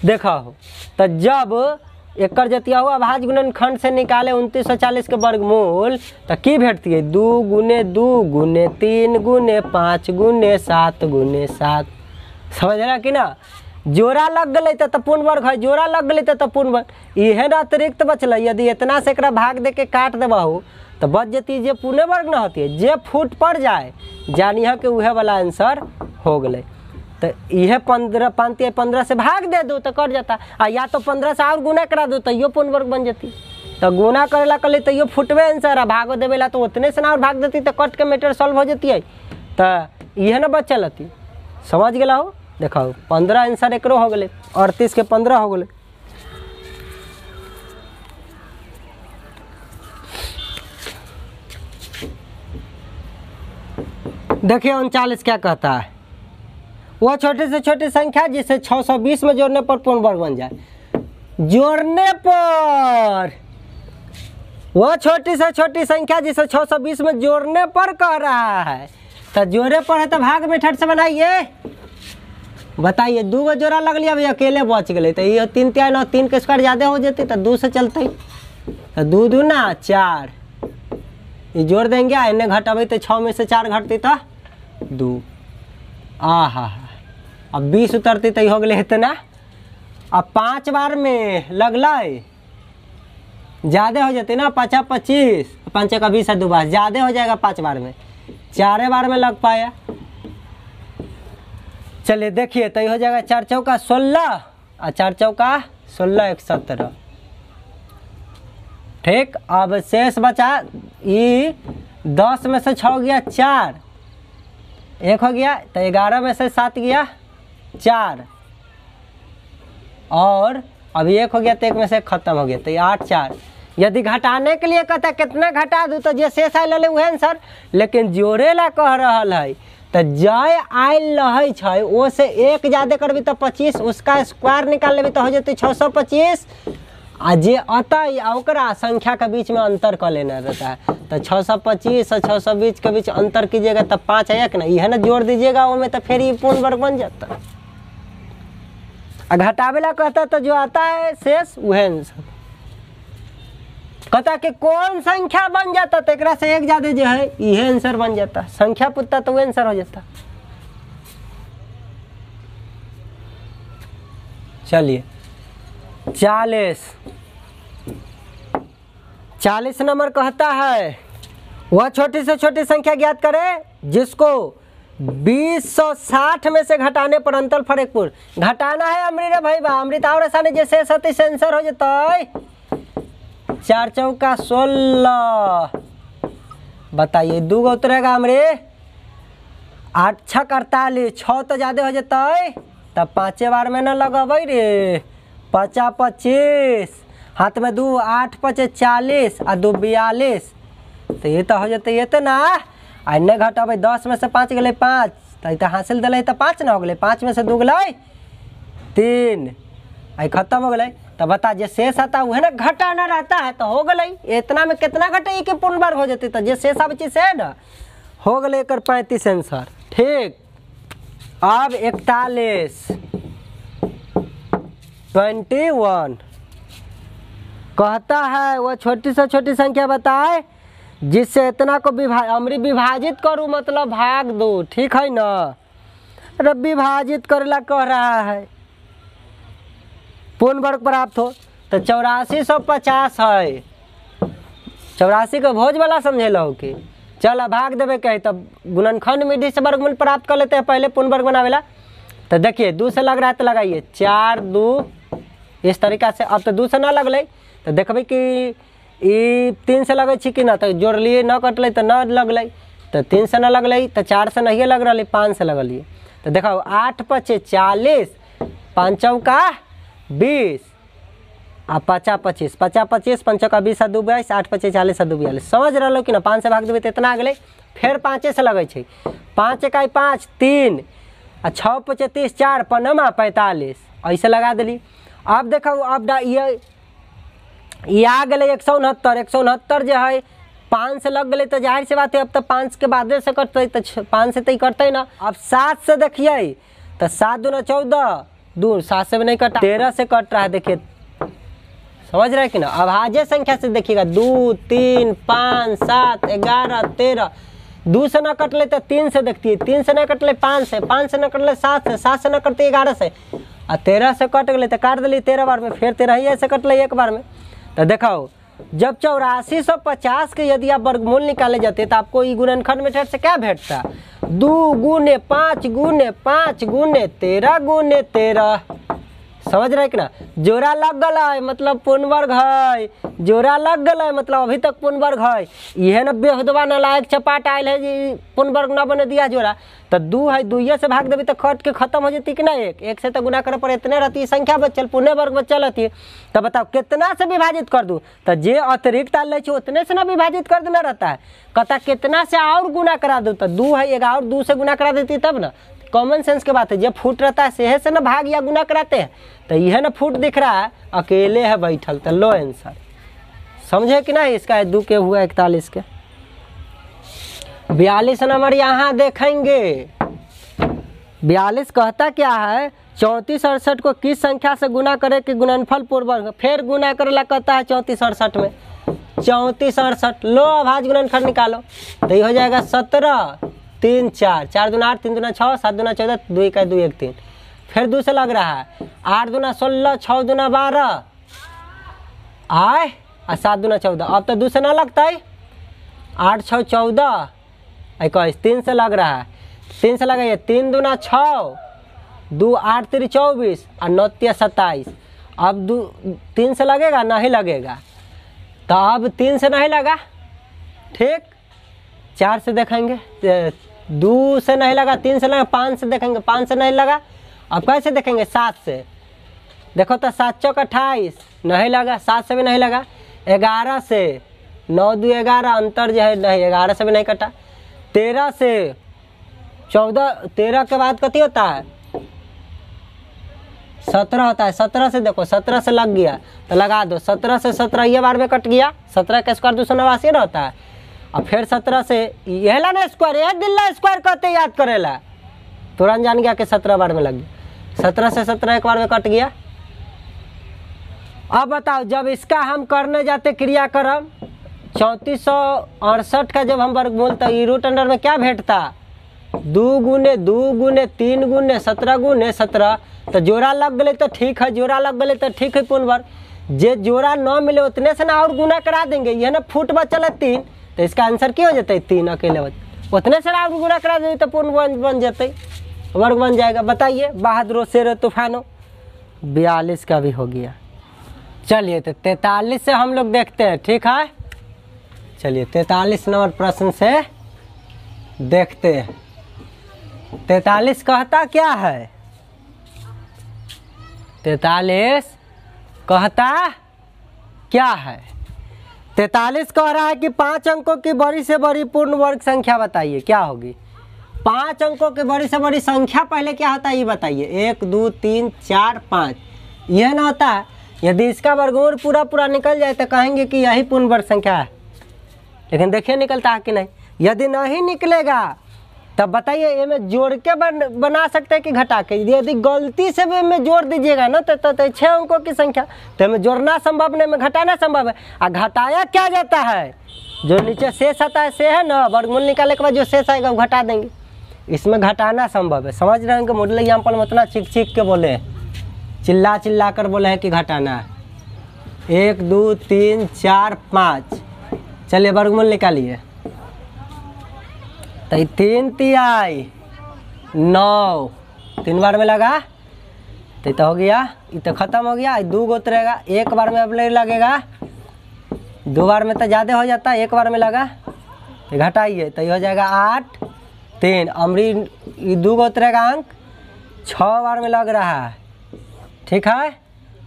देखा हो तो जब एकर जतिया हुआ भाज्य गुणनखंड से निकाले 2940 के वर्गमूल तो की भेटती है? 2 गुने 2 गुने 3 गुने 5 गुने 7 गुने 7। समझ रहा कि ना? जोड़ा लग गए तो पूर्ण वर्ग है, जोड़ा लग गए तो पूर्ण वर्ग। यह ना अतिरिक्त बचल, यदि इतना से एक भाग दे के काट देबहू तो बच जाती जे पूर्ण वर्ग न होती है, जे फूट पड़ जाए जानिए कि वह वाला आंसर हो गए। तो यह 15 से भाग दे दो तो कट जाता, आ या तो 15 से और गुना करा दो तैयो तो पूर्ण वर्ग बन जाती। तो गुना करेला कल तैयो तो फूटवे आंसर, आ भागो देवेला तो उतने से ना और भाग देती तो कट के मैटर सॉल्व हो जाती है। तो यह ना बचल हती, समझ गया हो? देखो 15 आंसर एक हो गए, 38 के 15 हो गए। देखिए 39 क्या कहता है, वह छोटे से छोटी संख्या जिसे 620 में जोड़ने पर पूर्ण वर्ग बन जाए। जोड़ने पर, वह छोटी से छोटी संख्या जिसे 620 में जोड़ने पर कह रहा है। तो जोड़े पर है तो भाग मेथड से बनाइए। बताइए 2 गो जोड़ा लग लिया, अभी अकेले बच गए तो ये 3 × 3 = 9, 3 के स्क्वायर ज़्यादा हो जाती तो 2 से चलते, तो 2 दूना 4 ये जोड़ देंगे। आने घटबे तो 6 में से 4 घटती तो 2। अब 20 उतरती तो हो गए इतना। अब 5 बार में लगल ज़्यादा हो जाती ना, 5 × 25, 5 × 20 है 2 बार ज़्यादा हो जाएगा। 5 बार में 4 बार में लग पाया। चलिए देखिए तो हो जाएगा 4 चौका 16 और 4 चौका 16 1 17। ठीक, अब शेष बचा ये 10 में से 6 गया 4, 1 हो गया, तो 11 में से 7 गया 4, और अभी 1 हो गया तो 1 में से खत्म हो गया, तो 8 4। यदि घटाने के लिए कहता कितना घटा दूँ तो जे शेष आयल वह आंसर, लेकिन जोड़े ला कह रहा है तो जय आयल रहे छे वो से 1 ज़्यादा करबी तो 25, उसका स्क्वायर निकाल लेबी तो हो जाती 625। आ जे अतः संख्या के बीच में अंतर कर लेना रहता है, तो 625 और 620 के बीच अंतर कीजिएगा तब 5 आया कि ना। यह ना जोड़ दीजिएगा वो में तो फिर ये पूर्ण वर्ग बन जाता। आ घटावेला कहता तो जो आता है शेष वह कहता कि कौन संख्या बन जाता तो एक से 1 ज्यादा जो है यह आंसर बन जाता। संख्या पूछता तो वह आंसर हो जाता। चलिए 40 नंबर कहता है वह छोटी से छोटी संख्या ज्ञात करे जिसको 260 में से घटाने पर अंतर फरक पूर घटाना है अमृता भाई बा अमृता और आसानी जैसे सती सेंसर हो जाता है 4 चौका 16 बताइए दूगो उतरेगा अमरे 8 6 48 6 तो ज्यादा हो जाता है तब 5 बार में न लगा भाई रे 50 25 हाथ में 2 8 5 40 और 2 42 तो ये तो हो जाता ये तो ना आ नहीं घटब 10 में से 5 गल 5 तो हासिल दिल तो 5 ना हो गए 5 में से 2 गल 3 आई खत्म हो गए तो बता जे शेष आता वह ना घटाना रहता है तो हो गई इतना में कितना घटे के पूर्ण वर्ग हो जाती तो जे शेष सब चीज है ना हो गए 35 आंसर ठीक। अब 41 21 कहता है वह छोटी से छोटी संख्या बताए जिससे इतना को विभाजित करूँ मतलब भाग दो ठीक है ना अरे विभाजित करला कह रहा है पूर्ण वर्ग प्राप्त हो तो 8450 है 84 को भोज वाला समझेला हो कि चल भाग देवे कहे तब गुणनखंड विधि से वर्गमूल प्राप्त कर लेते हैं पहले पूर्ण वर्ग बनावेला तो देखिए 2 से लग रहा है तो लगाइए 4 2 इस तरीका से अब तो 2 से ना लगल तो देखबे कि 3 से लगे छी कि ना तो जोड़लिए ना कटल तो ना लगल तो 3 से ना लगल तो 4 से नहीं लग रही 5 से लगलिए तो देखो 8 5 40 5 चौका 20 आ 50 25 50 25 5 चौका 20 आ 2 22 8 5 40 आ 2 42 समझ रहा हो कि ना 5 से भाग देवे तो इतना आ गए फिर 5 से लगे छे 5 1 5 3 आ 6 5 30 4 5 45 ऐसे लगा दिली। अब देखो अब ये आ गए 169 169 जो है 5 से लग गए तो जाहिर सी बात है अब तो 5 के बाद से कटते तो 5 से तो कटते ना। अब 7 से देखिए तो 7 2 14 दूर 7 से भी नहीं कटा 13 से कट रहा है देखिए समझ रहे कि ना। अब अभाज्य संख्या से देखिएगा 2 3 5 7 11 13 2 से ना कटले तो 3 से देखती है 3 से ना कटले 5 से 5 से ना कटले 7 से 7 से ना कटते 11 से और 13 से कट गए तो काट दिली 13 बार में फिर 13 ही ऐसे कटल 1 बार में। तो देखो जब 8450 के यदि आप वर्गमूल निकाले जाते तो आपको ये गुणनखंड मेथड से क्या भेटता 2 × 5 × 5 × 13 × 13 समझ रहे कि ना जोड़ा लग गल मतलब पूर्ण वर्ग है जोड़ा लग गल मतलब अभी तक पूर्ण वर्ग है यह न बेहदवा नलायक चपाट आयल है जी पूर्ण वर्ग न बने दिया जोड़ा तो 2 है 2 से भाग देवी तो कट के खत्म हो जाती कि ना 1 से तो गुना करे पर इतने रहती संख्या बचल पूर्ण वर्ग बचल रहती है तो बताओ कितना से विभाजित कर दूँ तो जे अतिरिक्त आल रही उतने से ना विभाजित कर देना रहता है कहता कितना से और गुना करा दू तो 2 है 1 और 2 से गुना करा देती तब ना कॉमन सेंस की बात है जब फूट रहता है सेहे से ना भाग या गुना कराते हैं तो यह ना फूट दिख रहा है अकेले है बैठल तो लो आंसर समझे कि नहीं इसका 2 के हुआ 41 के। 42 नंबर यहाँ देखेंगे 42 कहता क्या है 34 68 को किस संख्या से गुना करे कि गुणनफल पूर्वक फिर गुना करेला कहता है 34 68 में 34 68 लो अभाज्य गुणनखंड निकालो तो ये हो जाएगा 17 3 4 4 दूना 8 3 दूना 6 7 दूना 14 2 1 2 1 3 फिर 2 से लग रहा है 8 दूना 16 6 दूना 12 आए और 7 दूना 14 अब तो 2 से ना लगता है 8 6 14 इक्कीस 3 से लग रहा है 3 से लगा 3 दूना 6 2 8 3 24 और 9 3 27 अब 3 से लगेगा नहीं लगेगा तो अब 3 से नहीं लगा ठीक 4 से देखेंगे 2 से नहीं लगा 3 से लगा 5 से देखेंगे 5 से नहीं लगा अब कैसे देखेंगे 7 से देखो तो 7 चौका 28 नहीं लगा 7 से भी नहीं लगा 11 से 9 2 11 अंतर जो है नहीं 11 से भी नहीं कटा 13 से 14 13 के बाद कितनी होता है 17 होता है 17 से देखो 17 से लग गया तो लगा दो 17 से 17 ये बार में कट गया 17 का स्क्वायर 289 होता है और फिर 17 से यह ला ना स्क्वायर यह दिल्ला स्क्वायर कहते याद करेला तुरंत जान गया कि 17 बार में लग गया 17 से 17 1 बार में कट गया। अब बताओ जब इसका हम करने जाते क्रियाक्रम 3468 का जब हम वर्गमूल तो ये रूट अंडर में क्या भेटता 2 × 2 × 3 × 17 × 17 तो जोड़ा लग गए तो ठीक है जोड़ा लग गए तो ठीक है पूर्ण वर्ग जे जोड़ा न मिले उतने से ना और गुना करा देंगे यह ना फूट बचल है 3 तो इसका आंसर क्या हो जाता है 3 अकेले उतना शराब गुना करा दे तो पूर्ण बन जाते, वर्ग बन जाएगा। बताइए बहादुर शेर तूफानो 42 का भी हो गया। चलिए तो 43 से हम लोग देखते हैं, ठीक है। चलिए 43 नंबर प्रश्न से देखते हैं। 43 कहता क्या है? 43 कहता क्या है? 43 कह रहा है कि 5 अंकों की बड़ी से बड़ी पूर्ण वर्ग संख्या बताइए क्या होगी। 5 अंकों की बड़ी से बड़ी संख्या पहले क्या होता है ये बताइए। 1 2 3 4 5 यह ना होता है। यदि इसका वर्गमूल पूरा पूरा निकल जाए तो कहेंगे कि यही पूर्ण वर्ग संख्या है, लेकिन देखिए निकलता है कि नहीं। यदि नहीं निकलेगा तब बताइए ये में जोड़ के बना सकते हैं कि घटा के। यदि गलती से भी में जोड़ दीजिएगा ना तो 6 अंकों की संख्या तो में जोड़ना संभव नहीं, में घटाना संभव है। और घटाया क्या जाता है, जो नीचे शेष आता है से है ना, वर्गमूल निकालने के बाद जो शेष आएगा वो घटा देंगे, इसमें घटाना संभव है। समझ रहे हैं कि मॉडल एग्जाम्पल में उतना चीख चीख के बोले, चिल्ला चिल्ला कर बोले हैं कि घटाना है। 1 2 3 4 5 चलिए वर्गमूल निकालिए। तो 3 तिहाई 9 3 बार में लगा तो हो गया, ये तो खत्म हो गया। 2 गोत रहेगा, 1 बार में अब नहीं लगेगा, 2 बार में तो ज़्यादा हो जाता है, 1 बार में लगा घटाइए तो ये हो जाएगा 8 3 अमरी 2 गोत रहेगा अंक 6 बार में लग रहा है, ठीक है।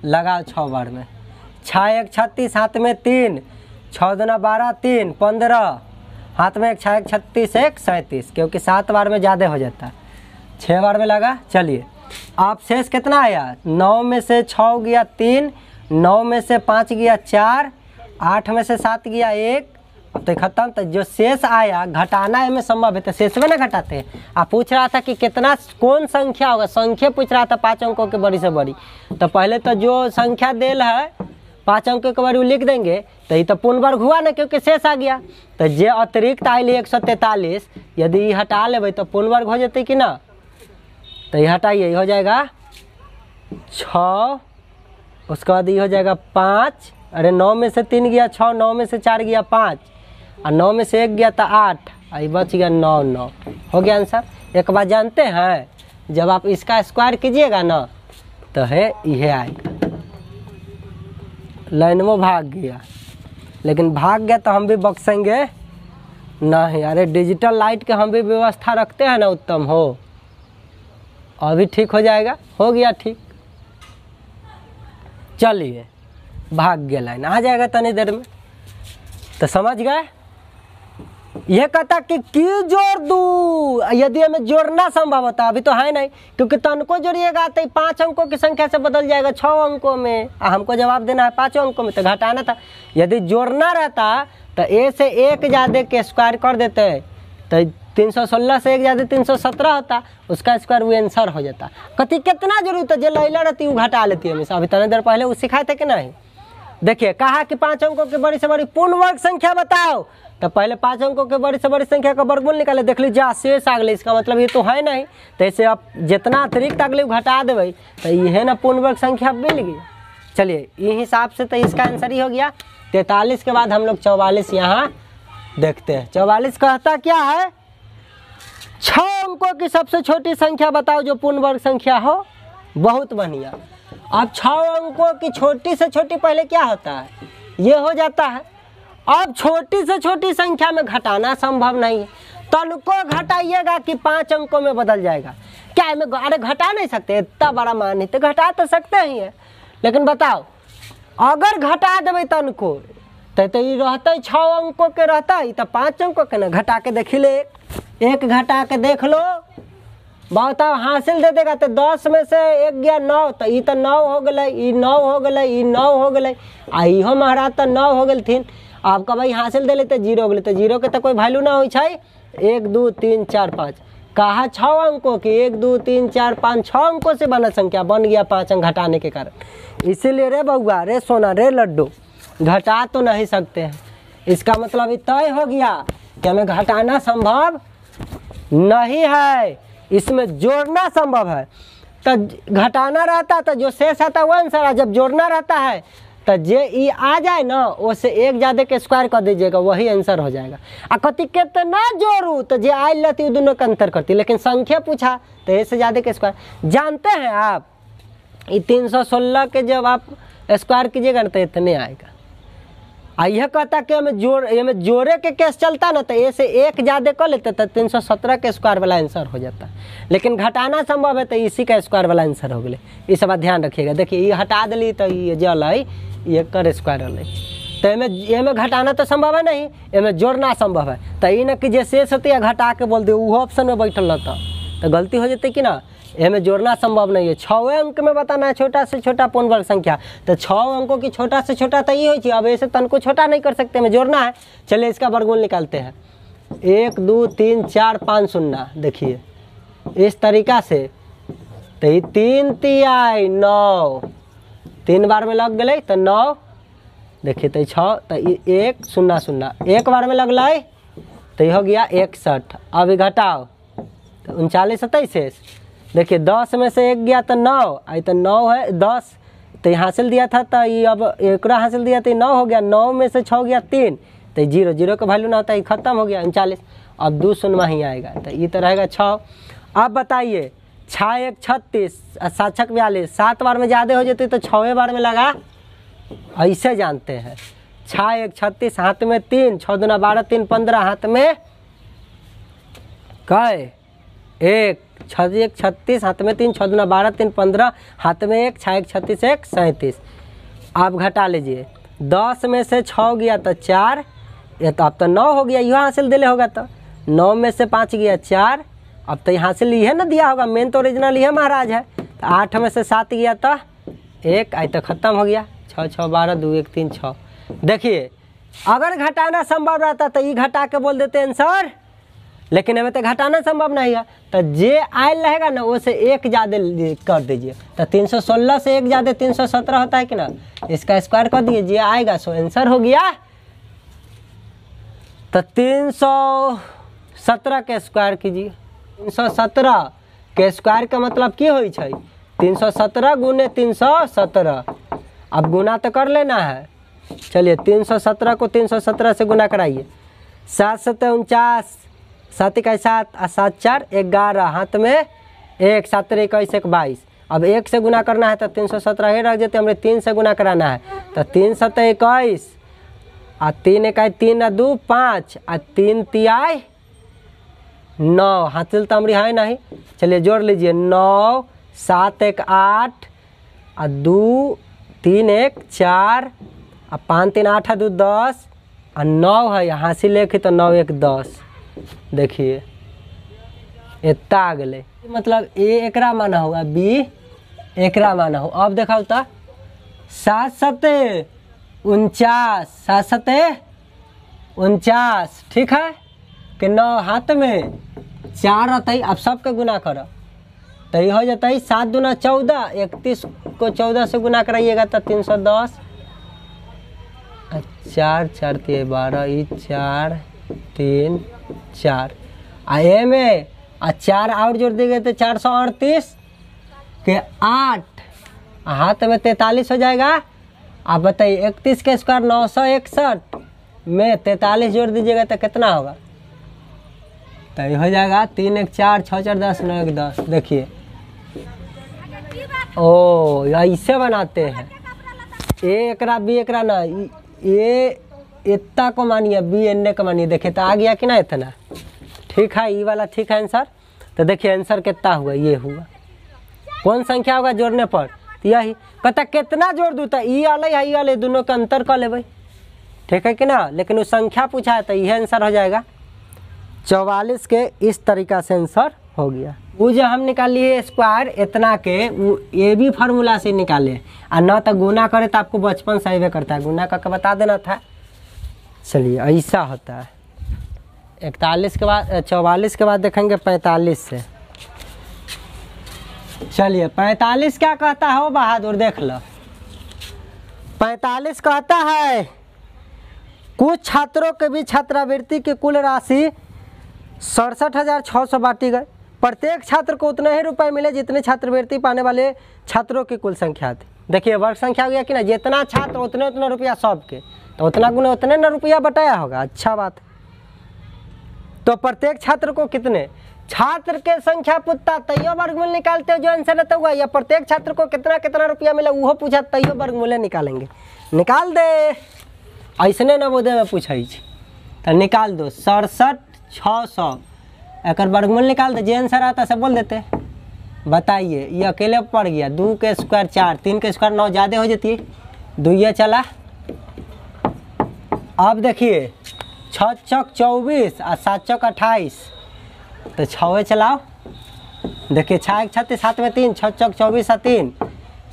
लगाओ 6 बार में, 6 1 36 हाथ में 3, 6 दूना 12 3 15 हाथ में 1 6 1 36 1 37 क्योंकि 7 बार में ज़्यादा हो जाता है, 6 बार में लगा। चलिए आप शेष कितना आया, 9 में से 6 गया 3, 9 में से 5 गया 4, 8 में से 7 गया 1, अब तो खत्म। तो जो शेष आया घटाना में संभव है तो शेष में ना घटाते हैं। आप पूछ रहा था कि कितना कौन संख्या होगा, संख्या पूछ रहा था 5 अंकों के बड़ी से बड़ी, तो पहले तो जो संख्या देल है 5 अंकों के बड़ी लिख देंगे तो ये तो पूर्ण वर्ग हुआ ना क्योंकि शेष आ गया। तो जे अतिरिक्त आइए 143 यदि ये हटा लेबै तो पूर्ण वर्ग हो जाते कि ना, तो ये हटाइए हो जाएगा 6, उसके बाद ये हो जाएगा 5, अरे 9 में से 3 गया 6, 9 में से 4 गया 5 और 9 में से 1 गया तो 8 और ये बच गया 9 9 हो गया आंसर। एक बात जानते हैं जब आप इसका स्क्वायर कीजिएगा ना तो है ये आएगा। लाइन में भाग गया, लेकिन भाग गया तो हम भी बक्सेंगे नहीं। अरे डिजिटल लाइट के हम भी व्यवस्था रखते हैं ना, उत्तम हो अभी ठीक हो जाएगा, हो गया ठीक। चलिए भाग गया लाइन, आ जाएगा तनी देर में। तो समझ गए, यह कहता कि जोड़ दू यदि हमें जोड़ना संभव होता, अभी तो है नहीं क्योंकि तनको जोड़िएगा तो 5 अंकों की संख्या से बदल जाएगा 6 अंकों में, हमको जवाब देना है 5 अंकों में तो घटाना था। यदि जोड़ना रहता तो ए से 1 ज़्यादा के स्क्वायर कर देते तो 316 से 1 ज़्यादा 317 होता, उसका स्क्वायर वो आंसर हो जाता। कति कितना जरूरी था, जो लैला रहती वो घटा लेती हमेशा। अभी तने देर पहले वो सिखाए थे कि नहीं। देखिए कहा कि 5 अंकों की बड़ी से बड़ी पूर्ण वर्ग संख्या बताओ, तो पहले 5 अंकों के बड़ी से बड़ी संख्या का वर्गमूल निकाले। देख लीजिए शेष आगले, इसका मतलब ये तो है नहीं, तो इसे आप जितना अतिरिक्त आगले घटा देवे तो यह ना पूर्ण वर्ग संख्या मिल गई। चलिए इस हिसाब से तो इसका आंसर ही हो गया। 43 के बाद हम लोग 44 यहाँ देखते हैं। 44 कहता क्या है, 6 अंकों की सबसे छोटी संख्या बताओ जो पूर्ण वर्ग संख्या हो। बहुत बढ़िया, अब 6 अंकों की छोटी से छोटी पहले क्या होता है, ये हो जाता है। अब छोटी से छोटी संख्या में घटाना संभव नहीं है, तनको घटाइएगा कि 5 अंकों में बदल जाएगा। क्या है में अरे घटा नहीं सकते, इतना बड़ा मान है तो घटा तो सकते ही है, लेकिन बताओ अगर घटा देवे तनको तो ये रहते 6 अंकों के रहते तो 5 अंकों के ना। घटा के देख ले, एक घटा के देख लो, बताओ हासिल दे देगा तो 10 में से 1 गया 9 तो ये तो 9 हो गए, ये 9 हो गए, ये 9 हो गए, आ इहो महाराज तो 9 हो गए थीन। आप कभी हासिल दे लेते 0 हो गए तो 0 के तो कोई वैल्यू ना हो छे। 1 2 3 4 5 कहा 6 अंकों की, 1 2 3 4 5 6 अंकों से बना संख्या, बन गया 5 अंक घटाने के कारण। इसीलिए रे बउआ रे सोना रे लड्डू घटा तो नहीं सकते हैं, इसका मतलब तय हो गया कि हमें घटाना संभव नहीं है, इसमें जोड़ना संभव है। तो घटाना रहता तो जो शेष आता है वो आंसर, जब जोड़ना रहता है तो जे ई आ जाए ना उसे एक ज़्यादा के स्क्वायर कर दीजिएगा वही आंसर हो जाएगा। आ कथी कितना जोड़ू तो जे आयल रहती दोनों का अंतर करती, लेकिन संख्या पूछा तो ये से ज़्यादा के स्क्वायर। जानते हैं आप ये 316 के जब आप स्क्वायर कीजिएगा ना तो इतने आएगा। आ यह कहता कि हमें जोड़े के केस चलता ना तो ये से एक ज़्यादा कर लेते तो 317 के स्क्वायर वाला आंसर हो जाता, लेकिन घटाना संभव है तो इसी का स्क्वायर वाला आंसर हो गए। इस सब ध्यान रखिएगा। देखिए ये हटा दिली तो ये जल है ये कर स्क्वायर वाले तो एमें घटाना तो संभव है नहीं, एमें जोड़ना संभव है। तो ये ना कि जे शेष होती है घटा के बोल दिए वो ऑप्शन में बैठल रहता तो गलती हो जाती कि ना। एमें जोड़ना संभव नहीं है। छवे अंक में बताना है छोटा से छोटा पूर्ण वर्ग संख्या तो छः अंकों की छोटा से छोटा तो ये हो। अब ऐसे तनको छोटा नहीं कर सकते, हमें जोड़ना है। चलिए इसका वर्गमूल निकालते हैं 1 2 3 4 5 0। देखिए इस तरीका से तो ये 3 3 9 तीन बार में लग गए तो 9। देखिए तो छः तो 1 0 0 एक बार में लगल तो हो गया 61। अब घटाओ तो 39 27। देखिए 10 में से 1 गया तो 9, आई तो 9 है 10 तो ये हासिल दिया था तो ये अब एक हासिल दिया तो ये 9 हो गया। 9 में से 6 गया 3 तो ये 0 0 का वैल्यू ना होता है, ख़त्म हो गया 39। अब 2 शून्य ही आएगा तो ये तो रहेगा 6। अब बताइए 6 1 36 7 6 42 7 बार में ज़्यादा हो जाती तो 6 बार में लगा। ऐसे जानते हैं 6 1 36 हाथ में 3 6 2 12 3 15 हाथ में कय 1 6 1 36 हाथ में 3 6 2 12 3 15 हाथ में 1 6 1 36 1 37। आप घटा लीजिए 10 में से 6 गया तो 4 ये तो अब तो 9 हो गया। यह हासिल दिले होगा तो 9 में से 5 गया 4 अब तो यहाँ से लिए ना दिया होगा, मेन तो ओरिजिनल यह महाराज है। तो 8 में से 7 गया तो 1 आई तो ख़त्म हो गया 6 6 12 2 1 3 6। देखिए अगर घटाना संभव रहता तो ये घटा के बोल देते आंसर, लेकिन हमें तो घटाना संभव नहीं है तो जे आयल रहेगा ना उसे एक ज़्यादा कर दीजिए। तो 316 से एक ज़्यादा 317 होता है कि ना, इसका स्क्वायर कर दिए जे आएगा सो आंसर हो गया। तो 317 के स्क्वायर कीजिए। 317 के स्क्वायर का मतलब की होई छै 317 गुने 317। अब गुना तो कर लेना है। चलिए 317 को 317 से गुना कराइए। 7 7 49 7 1 7 और 7 4 11 हाथ में 1 7 21 1 22। अब 1 से गुना करना है तो 317 ही रख देते, हमने 3 से गुना कराना है तो 3 7 21 और 3 1 3 2 5 और 3 3 9 हासिल तो हमारी है नहीं। चलिए जोड़ लीजिए 9 7 1 8 और 2 3 1 4 और 5 3 8 है 2 10 और 9 है हासिल 1 ही तो 9 1 10। देखिए इतना आ गए, मतलब ए एक माना होगा बी एक माना हो। अब देखा तो 7 7 49 7 7 49 ठीक है कि 9 हाथ में 4 रहता है। अब सबके गुना करो तो ये हो जाता है 7 दूना 14 31 को 14 से गुना कराइएगा तो 310 4 4 12 ये 4 3 4 आए में 4 और जोड़ दिए तो 438 के 8 हाथ में 43 हो जाएगा। आप बताइए 31 के स्क्वायर 961 में 43 जोड़ दीजिएगा तो कितना होगा, तो ये हो जाएगा 3 1 4 6 4 10 9 1 10। देखिए ओ ऐसे बनाते हैं ए एकरा बी एकरा ना ये इतना को मानिए बी एन ए को मानिए। देखिए तो आ गया कि ना इतना, ठीक है ये वाला ठीक है आंसर। तो देखिए आंसर कितना हुआ, ये हुआ कौन संख्या होगा जोड़ने पर यही पता कितना जोड़ दूँ तो ई वाले या ई वाले दोनों का अंतर कर लेबै, ठीक है कि ना। लेकिन वो संख्या पूछा है तो यह आंसर हो जाएगा 44 के। इस तरीका से आंसर हो गया। वो जो हम निकालिए स्क्वायर इतना के वो ए बी फार्मूला से निकाले और ना तो गुना करे तो आपको बचपन से ही करता है गुना करके बता देना था। चलिए ऐसा होता है 41 के बाद 44 के बाद देखेंगे 45 से। चलिए 45 क्या कहता है वो बहादुर देख लो। 45 कहता है कुछ छात्रों के बीच छात्रावृत्ति की कुल राशि 67,600 बांटी गई। प्रत्येक छात्र को उतने ही रुपए मिले जितने छात्रवृत्ति पाने वाले छात्रों की कुल संख्या थी। देखिए वर्ग संख्या हो गया कि ना, जितना छात्र उतने उतने रुपया सबके, तो उतना गुना उतने ना रुपया बटाया होगा। अच्छा बात। तो प्रत्येक छात्र को कितने छात्र के संख्या पूछता तैयो वर्गमूल निकालते हो जो आंसर रहता हुआ, या प्रत्येक छात्र को कितना कितना रुपया मिला वो पूछा तैयो वर्गमूल निकालेंगे। निकाल दे, ऐसने नवोदय में पूछे तो निकाल दो 67,600 एक वर्गमूल निकाल दे, जो आंसर आता सब बोल देते। बताइए ये अकेले पड़ गया 2 के स्क्वायर 4, 3 के स्क्वायर 9 ज़्यादा हो जाती है, 2 चला। अब देखिए 6 चौक 24 और 7 चौक 28, तो 6 चलाओ। देखिए 6 एक 36, 7 में 3, 6 चौक 24 और 3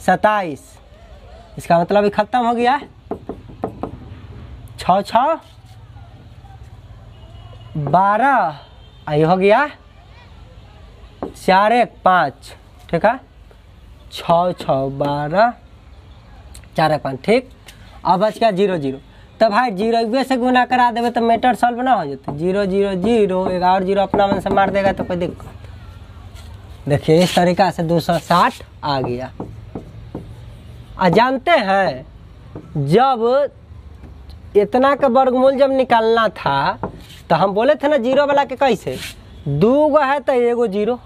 27, इसका मतलब भी खत्म हो गया। 6 6 12 आई हो गया 4 1 5, ठीक है 6 6 12 4 1 5, ठीक। अब बच गया 0 0, तो भाई 0 से गुना करा देवे तो मैटर सॉल्व ना हो जाते। 0 0 0 एक और 0 अपना मन से मार देगा तो कोई दिक्कत। देखिए इस तरीका से 260 आ गया। आ जानते हैं जब इतना का वर्गमूल जब निकालना था तो हम बोले थे ना 0 वाला के कैसे, 2 है तो 1 0,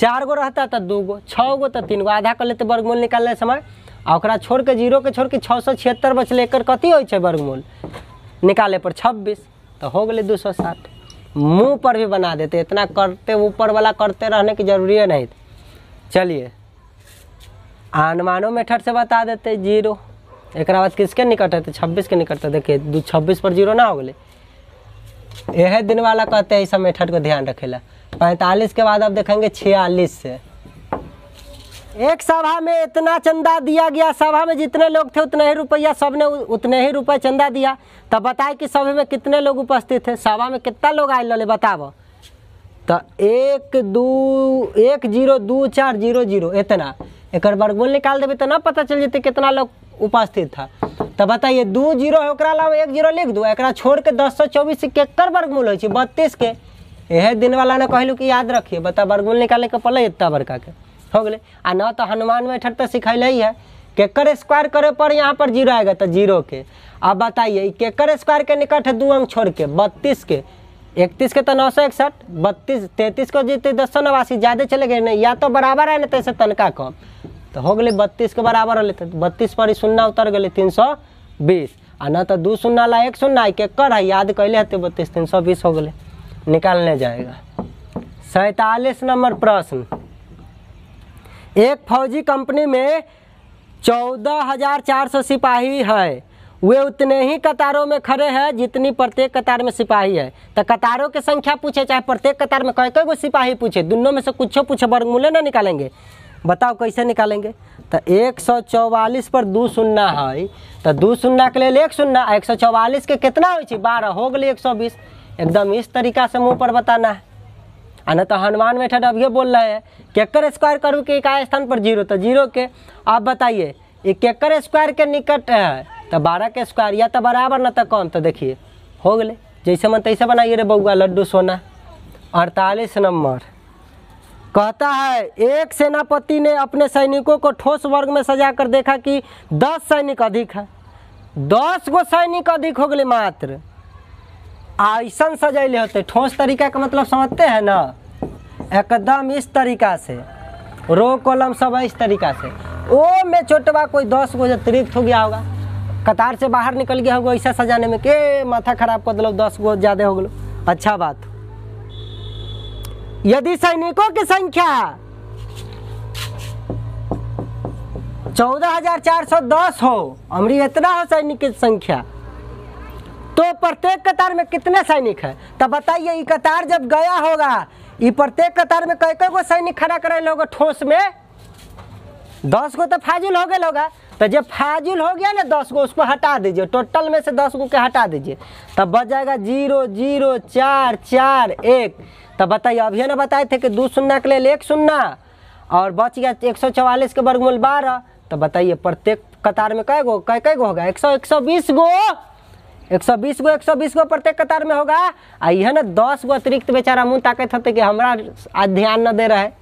4 रहता तो 2, 6 तो 3, आधा कर लेते वर्गमूल निकालने समय। और छोड़ के 0 के छोड़ के 676 बच लेकर कथी हो वर्गमूल निकाले पर 26, तो हो गए 260। मुँह पर भी बना देते, इतना करते ऊपर वाला करते रहने की जरूरी नहीं। चलिए अनुमानों मेथड से बता देते। 0 एक बात किसके निकट है तो 26 के निकट, तो देखिए 2 26 पर 0 ना हो गए। यह दिन वाला कहते हैं इस मेथड को ध्यान रखेला। 45 के बाद आप देखेंगे 46 से। एक सभा में इतना चंदा दिया गया, सभा में जितने लोग थे उतने ही रुपया, सबने उतने ही रुपये चंदा दिया। तब बताए कि सभा में कितने लोग उपस्थित थे, सभा में कितना लोग आए लोले बताओ। तो 1 2 1 0 2 4 0 0 इतना एक वर्गमूल निकाल देवे तो ना पता चल जेते कितना लोग उपस्थित था। तो बताइए 2 0 है ओकरा लाओ 1 0 लिख दो, एक छोड़ के 224 के कर वर्गमूल हो 32 के। यह दिन वाला ने कहलू कि याद रखिए, बता वर्गमूल निकाले के पड़े इतना बड़का के हो गए। आ न तो हनुमान में ठट तो सिखैले ही है, केकर स्क्वायर करे पर यहाँ पर 0 आएगा तो 0 के। अब बताइए केकर स्क्वायर के निकट है 2 अंक छोड़ के 32 के, 31 के तो 961, 32 33 को जीते 289 ज़्यादा चले गए नहीं, या तो बराबर है ना तैसे तनका कम, तो हो गए 32 के बराबर होते। 32 पर ही 0 उतर गए 320, आ न तो 2 0 ला 1 0 के कर है याद कैले हते 32 320 हो गए, निकालने जाएगा। 47 नंबर प्रश्न, एक फौजी कंपनी में 14,400 सिपाही है, वे उतने ही कतारों में खड़े हैं जितनी प्रत्येक कतार में सिपाही है। तो कतारों की संख्या पूछे चाहे प्रत्येक कतार में कई कई गो सिपाही पूछे, दोनों में से कुछ पूछे वर्गमूल ना निकालेंगे, बताओ कैसे निकालेंगे। तो 144 पर 2 0 है, तो 2 0 के लिए 1 0, 144 के कितना हो 12 हो गए 120। एकदम इस तरीका से मुँह पर बताना है। आ न तो हनुमान मेथड अब ये बोल रहे हैं केकर स्क्वायर करूँ के इकाई स्थान पर 0, तो 0 के। आप बताइए ये केकर स्क्वायर के निकट है तो 12 के स्क्वायर या तो बराबर न तो कम, तो देखिए हो गए जैसे मन तैसे बनाइए रे बउआ लड्डू सोना। 48 नंबर कहता है एक सेनापति ने अपने सैनिकों को ठोस वर्ग में सजा कर देखा कि 10 सैनिक अधिक है, 10 गो सैनिक अधिक हो गए मात्र। ऐसा सजैले होते ठोस तरीका का मतलब समझते हैं ना, एकदम इस तरीका से रो कॉलम सब इस तरीका से। ओ में छोटवा कोई 10 गो अतिरिक्त हो गया होगा, कतार से बाहर निकल गया होगा, ऐसा सजाने में के माथा खराब कर दलो 10 गो ज़्यादा हो गलो। अच्छा बात। यदि सैनिकों की संख्या 14,410 हो, अमरी इतना हो सैनिक की संख्या, तो प्रत्येक कतार में कितने सैनिक है। तो बताइए ये कतार जब गया होगा ये प्रत्येक कतार में कई कई गो सैनिक खड़ा कराए होगा, ठोस में 10 गो तो फाजिल हो गया होगा। तो जब फाजिल हो गया ना 10 गो उसको हटा दीजिए, टोटल में से 10 गो के हटा दीजिए, तब बच जाएगा 0 0 4 4 1। तब बताइए अभी ना बताए थे कि 2 0 के लिए 1 0 और बच गया 144 के वर्गमूल 12। तो बताइए प्रत्येक कतार में कई गो होगा 120 गो, 120 गो प्रत्येक कतार में होगा। आ यह ना 10 गो अतिरिक्त बेचारा मुँह ताकत होते कि हमारा ध्यान न दे रहा है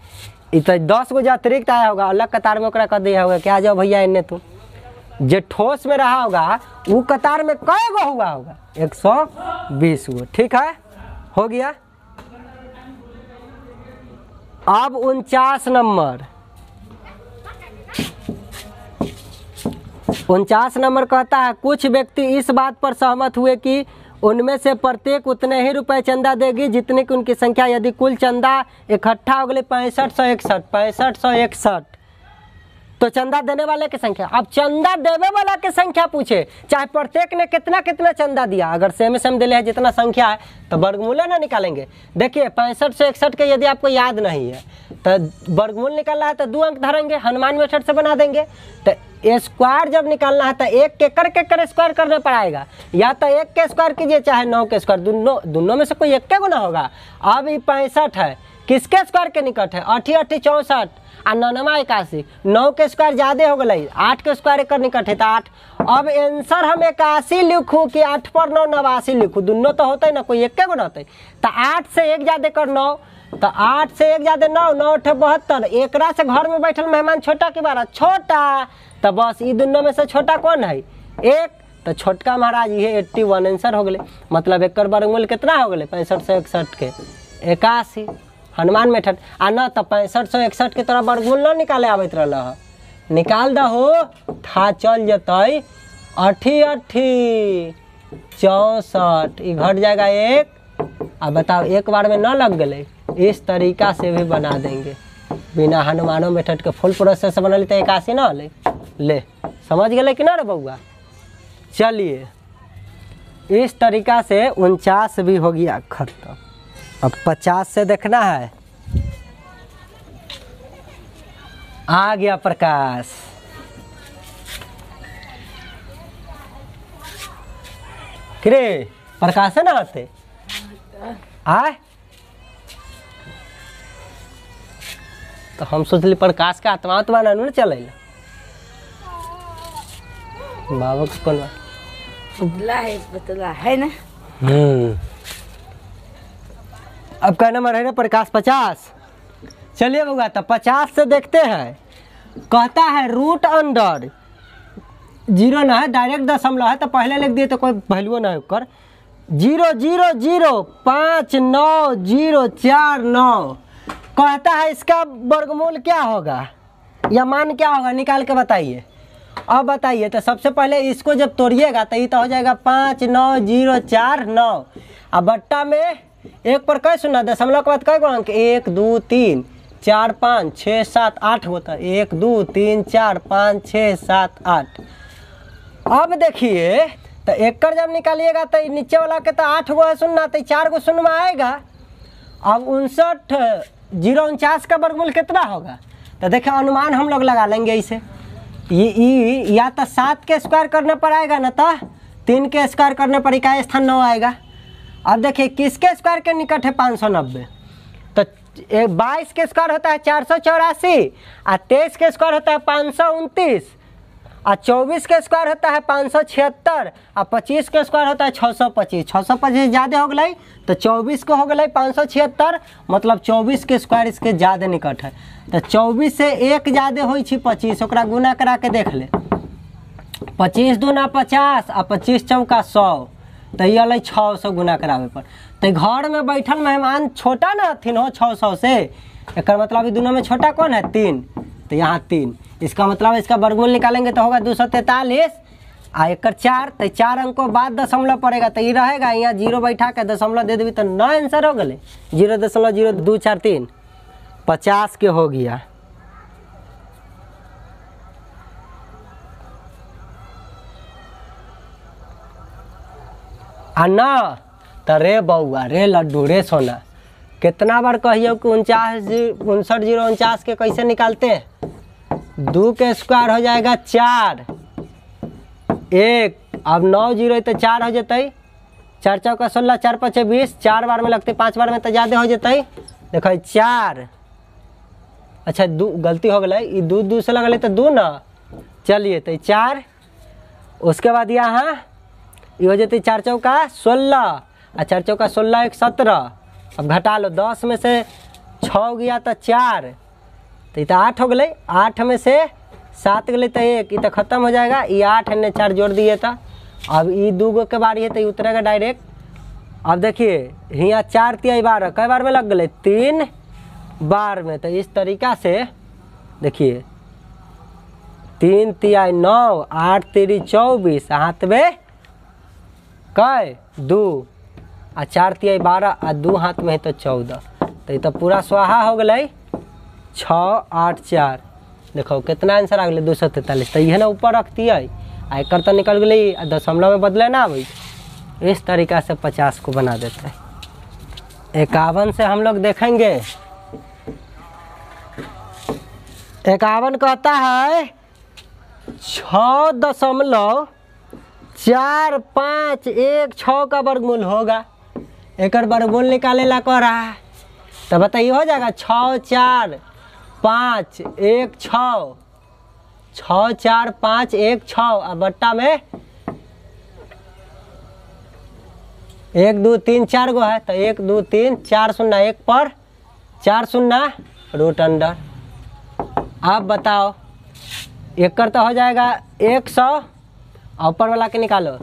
तो 10 गो जो अतिरिक्त आया होगा अलग कतार में ओकरा कह दिया होगा क्या जाओ भैया इन्ने तू जो ठोस में रहा होगा वो कतार में कई गो हुआ होगा 120 गो। ठीक है, हो गया। अब 49 नंबर कहता है कुछ व्यक्ति इस बात पर सहमत हुए कि उनमें से प्रत्येक उतने ही रुपए चंदा देगी जितने की उनकी संख्या, यदि कुल चंदा इकट्ठा हो गई 6561 तो चंदा देने वाले की संख्या। अब चंदा देवे वाला की संख्या पूछे चाहे प्रत्येक ने कितना कितना चंदा दिया, अगर सेम दिले है जितना संख्या है तो वर्गमूल ना निकालेंगे। देखिए 6561 के यदि आपको याद नहीं है तो वर्गमूल निकालना है तो 2 अंक धरेंगे, हनुमान मेथड से बना देंगे। तो स्क्वायर जब निकालना है तो 1 के कर स्क्वायर करना पड़ेगा, या तो 1 के स्क्वायर कीजिए चाहे 9 के स्क्वायर, दोनों में से कोई एक गुना होगा। अब ये 65 है किसके स्क्वायर के निकट है, 88 64 और 99 81, 9 के स्क्वायर ज़्यादा हो गई 8 के स्क्वायर कर निकट है तो 8। अब आंसर हम 81 लिखूँ कि 8 पर 9 89 लिखूँ, दोनों तो होते ना कोई एक गुना होते तो 8 से 1 ज़्यादा कर 9 तो 8 से 1 ज़्यादा 9 9 8 72। एक से घर में बैठल मेहमान छोटा के बारा छोटा तो बस ये दोनों में से छोटा कौन है 1 तो छोटका महाराज ये 81 आंसर हो गए। मतलब एक वर्गमूल कितना हो गए 6561 के 81 हनुमान मेथड आ न तो 6561 के तरह वर्गमूल न निकाले आबत रहा निकाल दहो था चल जतई 88 64 घट जाएगा 1। अब बताओ एक बार में न लग गए, इस तरीका से भी बना देंगे बिना हनुमानों मेथड के फुल प्रोसेस से बनल तो 81 न ले ले समझ गए कि ना रे बउआ। चलिए इस तरीका से 49 भी हो गया खत्म। अब 50 से देखना है। आ गया प्रकाश। किरे प्रकाश है ना आते आए तो हम सोचली प्रकाश का आत्मा तुम्हारा ना चल बाबक कौन बतला है ना। अब का नंबर है ना प्रकाश 50। चलिए बउआ तो 50 से देखते हैं। कहता है रूट अंडर जीरो ना है डायरेक्ट दशमलव है तो पहले लिख दिए तो कोई वैल्यू ना है कर 0 0 0 5 9 0 4 9। कहता है इसका वर्गमूल क्या होगा या मान क्या होगा निकाल के बताइए। अब बताइए तो सबसे पहले इसको जब तोड़िएगा तो ये तो हो जाएगा 5 9 0 4 9 और बट्टा में 1 पर कई सुना दशमलव के बाद कई गो अंक 1 2 3 4 5 6 7 8 होता 1 2 3 4 5 6 7 8। अब देखिए तो 1 जब निकालिएगा तो नीचे वाला के तो 8 गो है सुनना तो 4 गो शून्य में आएगा। अब 59 का वर्गमूल कितना होगा तो देखिए अनुमान हम लोग लगा लेंगे इसे या तो 7 के स्क्वायर करने पर आएगा ना तो 3 के स्क्वायर करने पर इकाई स्थान 9 आएगा। अब देखिए किसके स्क्वायर के निकट है 590 तो 22 के स्क्वायर होता है 484 और 23 के स्क्वायर होता है 529 और 24 के स्क्वायर होता है 576 और 25 के स्क्वायर होता है 625। 625 ज़्यादा हो गई तो 24 को हो गई 576 मतलब 24 के स्क्वायर इसके ज़्यादा निकट है तो 24 से 1 ज़्यादा हो 25 ओकरा गुना करा के देख ले 25 दूना 50 और 25 चौका 100 तो ये अलग 600 गुना करावे पर तो घर में बैठल मेहमान छोटा ना थिन हो 600 से एक मतलब दोनों में छोटा कौन है 3 तो यहाँ 3 इसका मतलब इसका वर्गमूल निकालेंगे तो होगा 243 और 1 4 तो 4 अंक को बाद दशमलव पड़ेगा तो ये रहेगा यहाँ 0 बैठा के दशमलव दे देवी तो 9 आंसर हो गए 0.0243 50 के हो गया। आ ना तो रे बउआ रे लड्डू रे सोना कितना बार कहियो कि 59 049 के कैसे निकालते हैं 2 के स्क्वायर हो जाएगा 4 1 अब 9 0 तो 4 हो जाते 4 चौका 16 4 5 20 4 बार में लगते 5 बार में तो ज़्यादा हो जाते देखो 4 अच्छा 2 गलती हो गई 2 2 से लगल तो 2 ना चलिए तो 4 उसके बाद यहाँ ये हो जाती 4 चौका 16 और 4 चौका 16 1 17 अब घटा लो 10 में से 6 गया तो 4 तो इत आठ हो गए, आठ में से सात गल तो एक इत खत्म हो जाएगा। ये आठ एने चार जोड़ दिए तो अब ये दूगो के बारी है तो उतरेगा डायरेक्ट। अब देखिए यहाँ चार तिया बारह कई बार में लग गए, तीन बार में। तो इस तरीका से देखिए तीन तिया नौ, आठ तिरी चौबीस, हाथ में कै दू आ चार तिया बारह आ दू हाथ में है तो चौदह। तो ये तो पूरा स्वाहा हो गए, छ आठ चार। देखो कितना आंसर आ गए 243। तो ये ना ऊपर रखती है आ एक तो निकल गई आ दशमलव में बदले ना आबी। इस तरीका से 50 को बना देते हैं। 51 से हम लोग देखेंगे। 51 कहता है 6.451 6 का वर्गमूल होगा। एक वर्गमूल निकाले ला कह रहा है तो बताइए हो जाएगा 6 4 5 1 6 6 4 5 1 6 अब बट्टा में 1 2 3 4 गो है तो 1 2 3 4 0 एक पर 4 0 रूट अंडर। आप बताओ एक तो हो जाएगा 100। ऊपर वाला के निकालो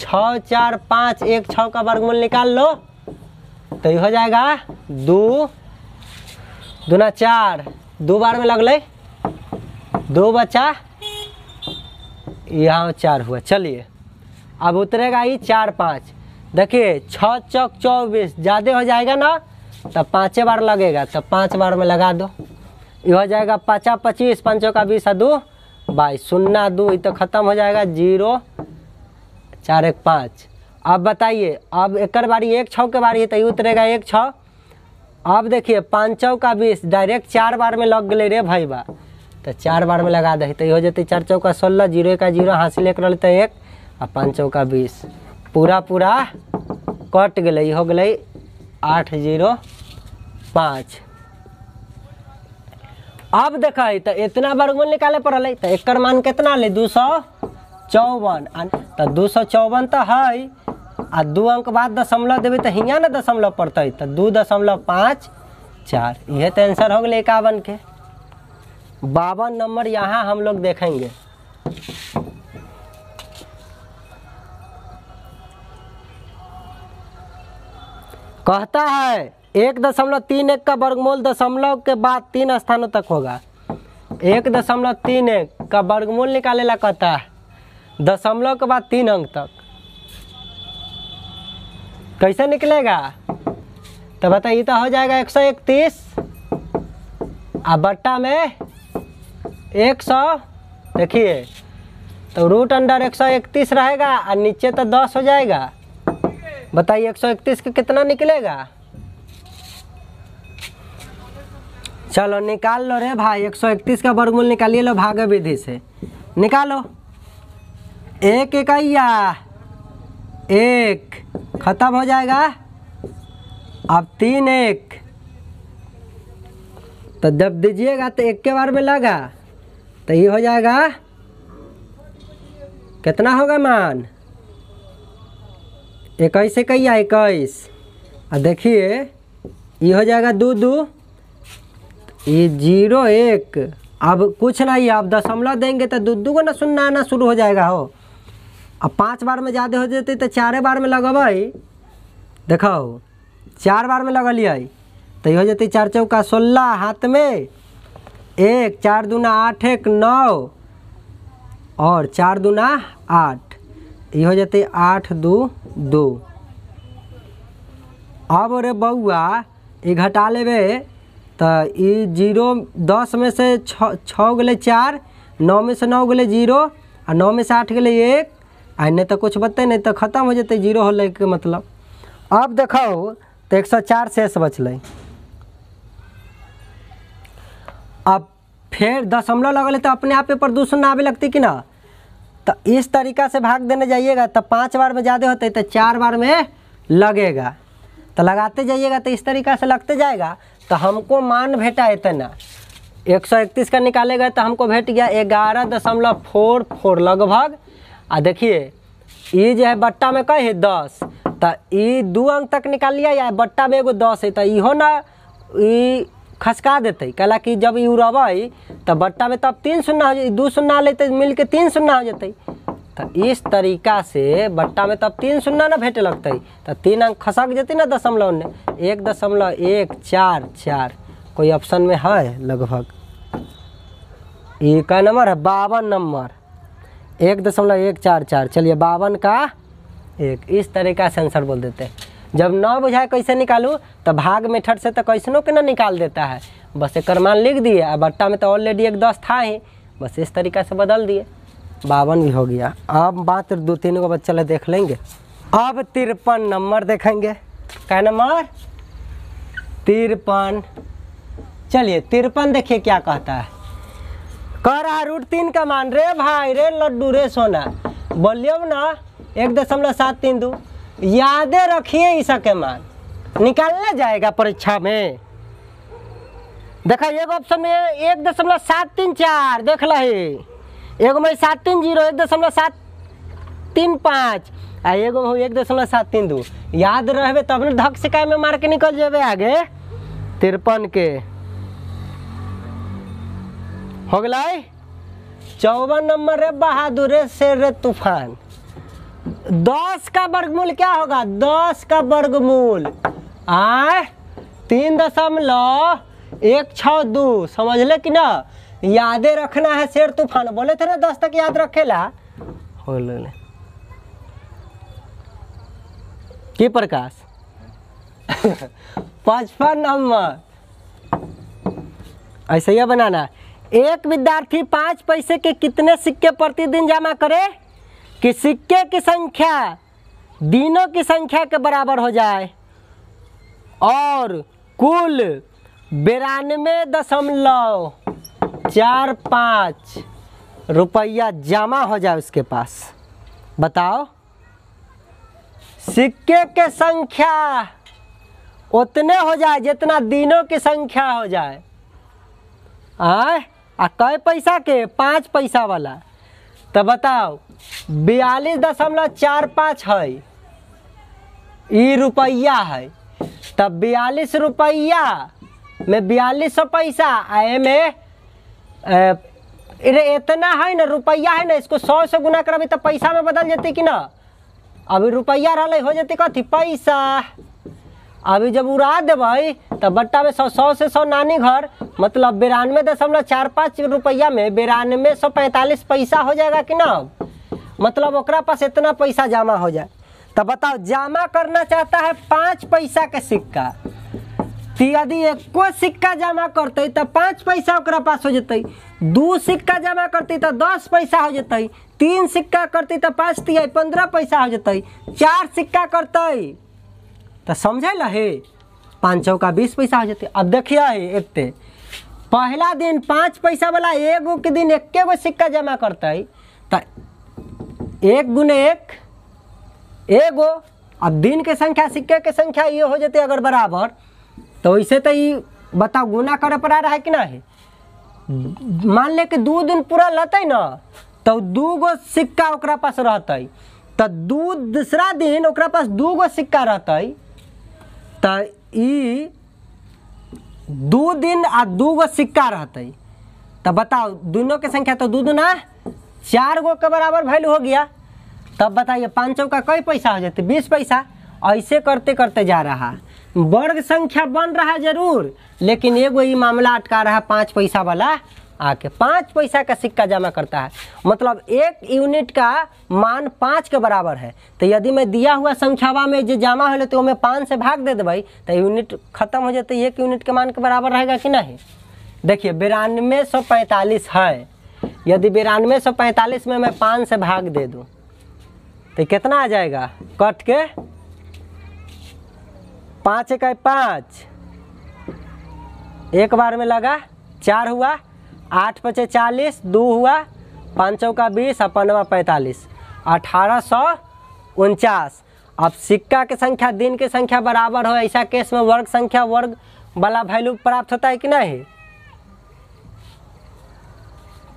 6 4 5 1 6 का वर्गमूल निकाल लो तो ये हो जाएगा 2 दूना 4। दो बार में लगल, दो बचा यहाँ 4 हुआ। चलिए अब उतरेगा ये 4 5। देखिए 6 चौक 24 ज़्यादा हो जाएगा ना तो 5 बार लगेगा तो 5 बार में लगा दो। ये हो जाएगा 5 25, 5 का 20 2 22, 0 2 ये तो खत्म हो जाएगा 0 4 1 5। अब बताइए अब एक बारी 1 6 के बारी है तो ये उतरेगा 1 6। अब देखिए 5 चौका 20 डायरेक्ट 4 बार में लग गए रे भाई बा तो 4 बार में लगा दे तो ये हो जाते 4 चौका 16, 0 1 0 हासिल एक रहते 1 और 5 चौका 20 पूरा पूरा कट गए। हो गए 8 0 5। अब देखा है तो इतना वर्गमूल निकाले पड़े तो एक मान कितना ले 254। तो 254 तो है आ दू अंक बाद दशमलव देवे तो हियाँ ना दशमलव पड़ते तो 2.54। यह तो आंसर हो गए 51 के। 52 नंबर यहाँ हम लोग देखेंगे। 51 है 1.31 का वर्गमूल दशमलव के बाद 3 स्थानों तक होगा। 1.31 का वर्गमूल निकाले ला कहता है दशमलव के बाद 3 अंक तक कैसे निकलेगा तो बताइए। तो हो जाएगा 131 आ बट्टा में 100। देखिए तो रूट अंडर 131 रहेगा और नीचे तो 10 हो जाएगा। बताइए 131 के कितना निकलेगा। चलो निकाल लो रे भाई 131 का वर्गमूल निकालिए लो भागे विधि से। निकालो 1 एकैया 1 खत्म हो जाएगा। अब 3 1 तो जब दीजिएगा तो 1 के बार में लगा तो ये हो जाएगा कितना होगा मान 21 एकैया 21। और देखिए ये हो जाएगा 2 2 ये 0 1। अब कुछ नहीं, अब दशमलव देंगे तो 2 2 को ना 0 आना शुरू हो जाएगा। हो अब 5 बार में ज़्यादा हो जाते तो 4 बार में लगबै। देखो 4 बार में लगलिए तो ये हो जाती 4 चौका 16 हाथ में 1, 4 दूना 8, 1 9 और 4 दूना 8 ये हो जाते 8 2 2। अब रे बउआ ये घटा लेबे तो ये 0 10 में से 6 गले 4, 9 में से 9 गले 0 और 9 में से 8 गले 1 आ नहीं तो कुछ बते नहीं तो खत्म हो जाते 0 होल के मतलब। अब देखो तो 104 शेष बचल। अब फिर दशमलव लगल तो अपने आप पर 2 0 आवे लगती कि ना तो इस तरीका से भाग देने जाइएगा तो 5 बार में ज़्यादा होते तो 4 बार में लगेगा तो लगाते जाइएगा तो इस तरीका से लगते जाएगा तो हमको मान भेटा इतना। 131 का निकालेगा तो हमको भेट गया 11.44 लगभग। आ देखिए ये जो है बट्टा में कई है 10 तो ये 2 अंक तक निकालिए या बट्टा में एगो 10 है तो यो ना खसका देते कला कि जब यू रही तो बट्टा में तब 3 शून्य हो जाए 2 शून्य लेते मिल के 3 शून्य हो जाते। तो इस तरीका से बट्टा में तब 3 शून्य न भेटे लगते तो 3 अंक खसक जेते ना दशमलव में 1.144 कोई ऑप्शन में है लगभग। एक नंबर है 52 नंबर 1.144। चलिए 52 का 1 इस तरीका से आंसर बोल देते हैं। जब न बुझाए कैसे निकालूँ तो भाग मेथड से तो कैसनों के ना निकाल देता है, बस एक मान लिख दिए और बट्टा में तो ऑलरेडी 1.10 था ही, बस इस तरीका से बदल दिए 52 भी हो गया। अब बात 2-3 को बच्चा ले देख लेंगे। अब 53 नंबर देखेंगे, क्या नंबर 53। चलिए 53 देखिए क्या कहता है। करा √3 का मान रे भाई रे लड्डू रे सोना बोलियो ना 1.732 याद रखिए इसके मान निकालना जाएगा परीक्षा में। देखा ये ऑप्शन में 1.734 देख लही, एगो में 730 1.735 आ एगो हो 1.732 याद रहे तब न धक शिकाय में मार के निकल जाबे आगे। 53 के हो गए। 54 नंबर रे बहादुर रे शेर रे तूफान 10 का वर्गमूल क्या होगा 10 का वर्गमूल 3.162 समझ ले कि ना यादे रखना है। शेर तूफान बोले थे ना 10 तक याद रखेला हो की प्रकाश। 55 नंबर ऐसे ही बनाना। एक विद्यार्थी 5 पैसे के कितने सिक्के प्रतिदिन जमा करे कि सिक्के की संख्या दिनों की संख्या के बराबर हो जाए और कुल 92.45 रुपया जमा हो जाए उसके पास। बताओ सिक्के के संख्या उतने हो जाए जितना दिनों की संख्या हो जाए। आ कै पैसा के 5 पैसा वाला तो बताओ 42.45 है रुपया है तब 42 रुपया में 42 पैसा आए में इतना है ना रुपया है ना, इसको 100 से गुना करबी तो पैसा में बदल जाते कि ना। अभी रुपया रहले हो जाते कथी पैसा, अभी जब उड़ा देवे तो बट्टा में 100 से 100 नानी घर मतलब 92.45 रुपया में 92.45 पैसा हो जाएगा कि ना, मतलब ओकरा पास इतना पैसा जमा हो जाए। तो बताओ जमा करना चाहता है 5 पैसा के सिक्का, तो यदि 1 सिक्का जमा करते तो 5 पैसा ओकरा पास हो जते, 2 सिक्का जमा करते तो 10 पैसा हो जते, 3 सिक्का करते तो 5 तिया 15 पैसा हो जते, 4 सिक्का करते तो समझे लहे 5 चौका 20 पैसा हो जाते। अब देखिए इतने पहला दिन 5 पैसा वाला एगो के दिन 1 सिक्का जमा करता है तो 1 गुने 1 एगो। अब दिन के संख्या सिक्के के संख्या ये हो जाते अगर बराबर तो इसे तो ये बताओ गुना करे पर आ रहा है कि ना है। मान ले कि 2 दिन पूरा लेते ना तो 2 गो सिक्का ओकरा पास रहता है तो दूसरा दिन ओकरा पास 2 गो सिक्का रहता है तो ई 2 दिन आ 2 गो सिक्का रहते तो बताओ दोनों के संख्या तो 2 दूना 4 गो के बराबर वैल्यू हो गया। तब बताइए 5 चौका कै पैसा हो जाते 20 पैसा। ऐसे करते करते जा रहा वर्ग संख्या बन रहा जरूर लेकिन एगो ये मामला अटका रहा 5 पैसा वाला आके 5 पैसा का सिक्का जमा करता है मतलब 1 यूनिट का मान 5 के बराबर है तो यदि मैं दिया हुआ संख्यावा में जो जमा हो तो मैं 5 से भाग दे देवई तो यूनिट खत्म हो जाते 1 यूनिट के मान के बराबर रहेगा कि नहीं। देखिए 92.45 है, यदि 92.45 में मैं 5 से भाग दे दूँ तो कितना आ जाएगा कट के 5 एकाई 5 एक बार में लगा 4 हुआ 8 पचे 40 2 हुआ 5 चौका 20 और 5 वा 45 1849। अब सिक्का की संख्या दिन की संख्या बराबर हो ऐसा केस में वर्ग संख्या वर्ग वाला वैल्यू प्राप्त होता है कि नहीं।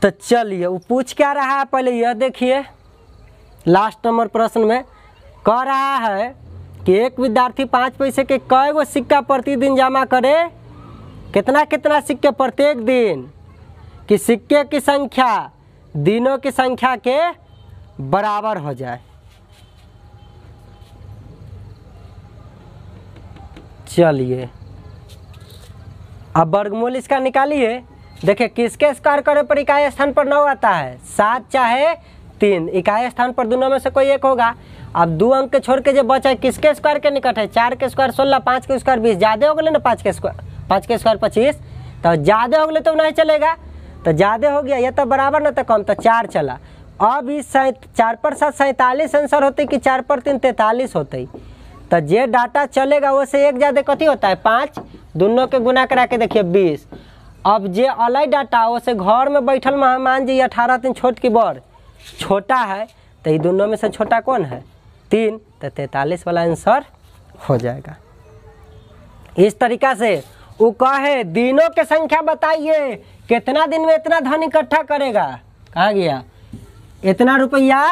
तो चलिए वो पूछ क्या रहा है पहले यह देखिए लास्ट नंबर प्रश्न में कह रहा है कि एक विद्यार्थी 5 पैसे के कै गो सिक्का प्रतिदिन जमा करे कितना कितना सिक्के प्रत्येक दिन कि सिक्के की संख्या दिनों की संख्या के बराबर हो जाए। चलिए अब वर्गमूल इसका निकालिए। देखिए किसके स्क्वायर करने पर इकाई स्थान पर 9 आता है, 7 चाहे 3 इकाई स्थान पर दोनों में से कोई एक होगा। अब दो अंक छोड़ के जो बचा है किसके स्क्वायर के निकट है, 4 के स्क्वायर 16, 5 के स्क्वायर 20, ज्यादा हो गए ना 5 के स्क्वायर 25, तो ज्यादा हो गए तो नहीं चलेगा, तो ज्यादा हो गया या तो बराबर ना तो कम, तो 4 चला। अब इस 4 पर 7 47 आंसर होते कि 4 पर 3 43 होते, तो जे डाटा चलेगा वो से एक ज्यादा कति होता है 5, दोनों के गुना करा के देखिए 20। अब जे अलग डाटा वो से घर में बैठल मेहमान जी 18 दिन छोट की बड़ छोटा है, तो ये दोनों में से छोटा कौन है 3, तो 43 वाला आंसर हो जाएगा। इस तरीका से वो कहे दिनों की संख्या बताइए कितना दिन में इतना धन इकट्ठा करेगा, कहाँ गया इतना रुपया,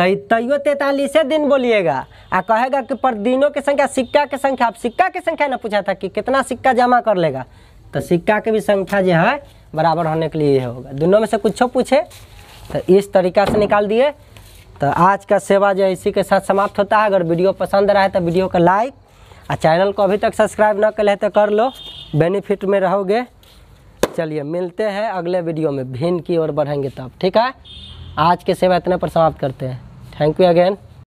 तैयो 43 दिन बोलिएगा। आ कहेगा कि पर दिनों की संख्या सिक्का की संख्या, आप सिक्का की संख्या ना पूछा था कि कितना सिक्का जमा कर लेगा, तो सिक्का की भी संख्या जो है बराबर होने के लिए होगा, दोनों में से कुछ पूछे तो इस तरीका से निकाल दिए। तो आज का सेवा जो इसी के साथ समाप्त होता है। अगर वीडियो पसंद रहा है तो वीडियो का लाइक और चैनल को अभी तक सब्सक्राइब ना कर ले तो कर लो, बेनिफिट में रहोगे। चलिए मिलते हैं अगले वीडियो में, भिन्न की ओर बढ़ेंगे तब, ठीक है। आज के सेवा इतने पर समाप्त करते हैं। Thank you again.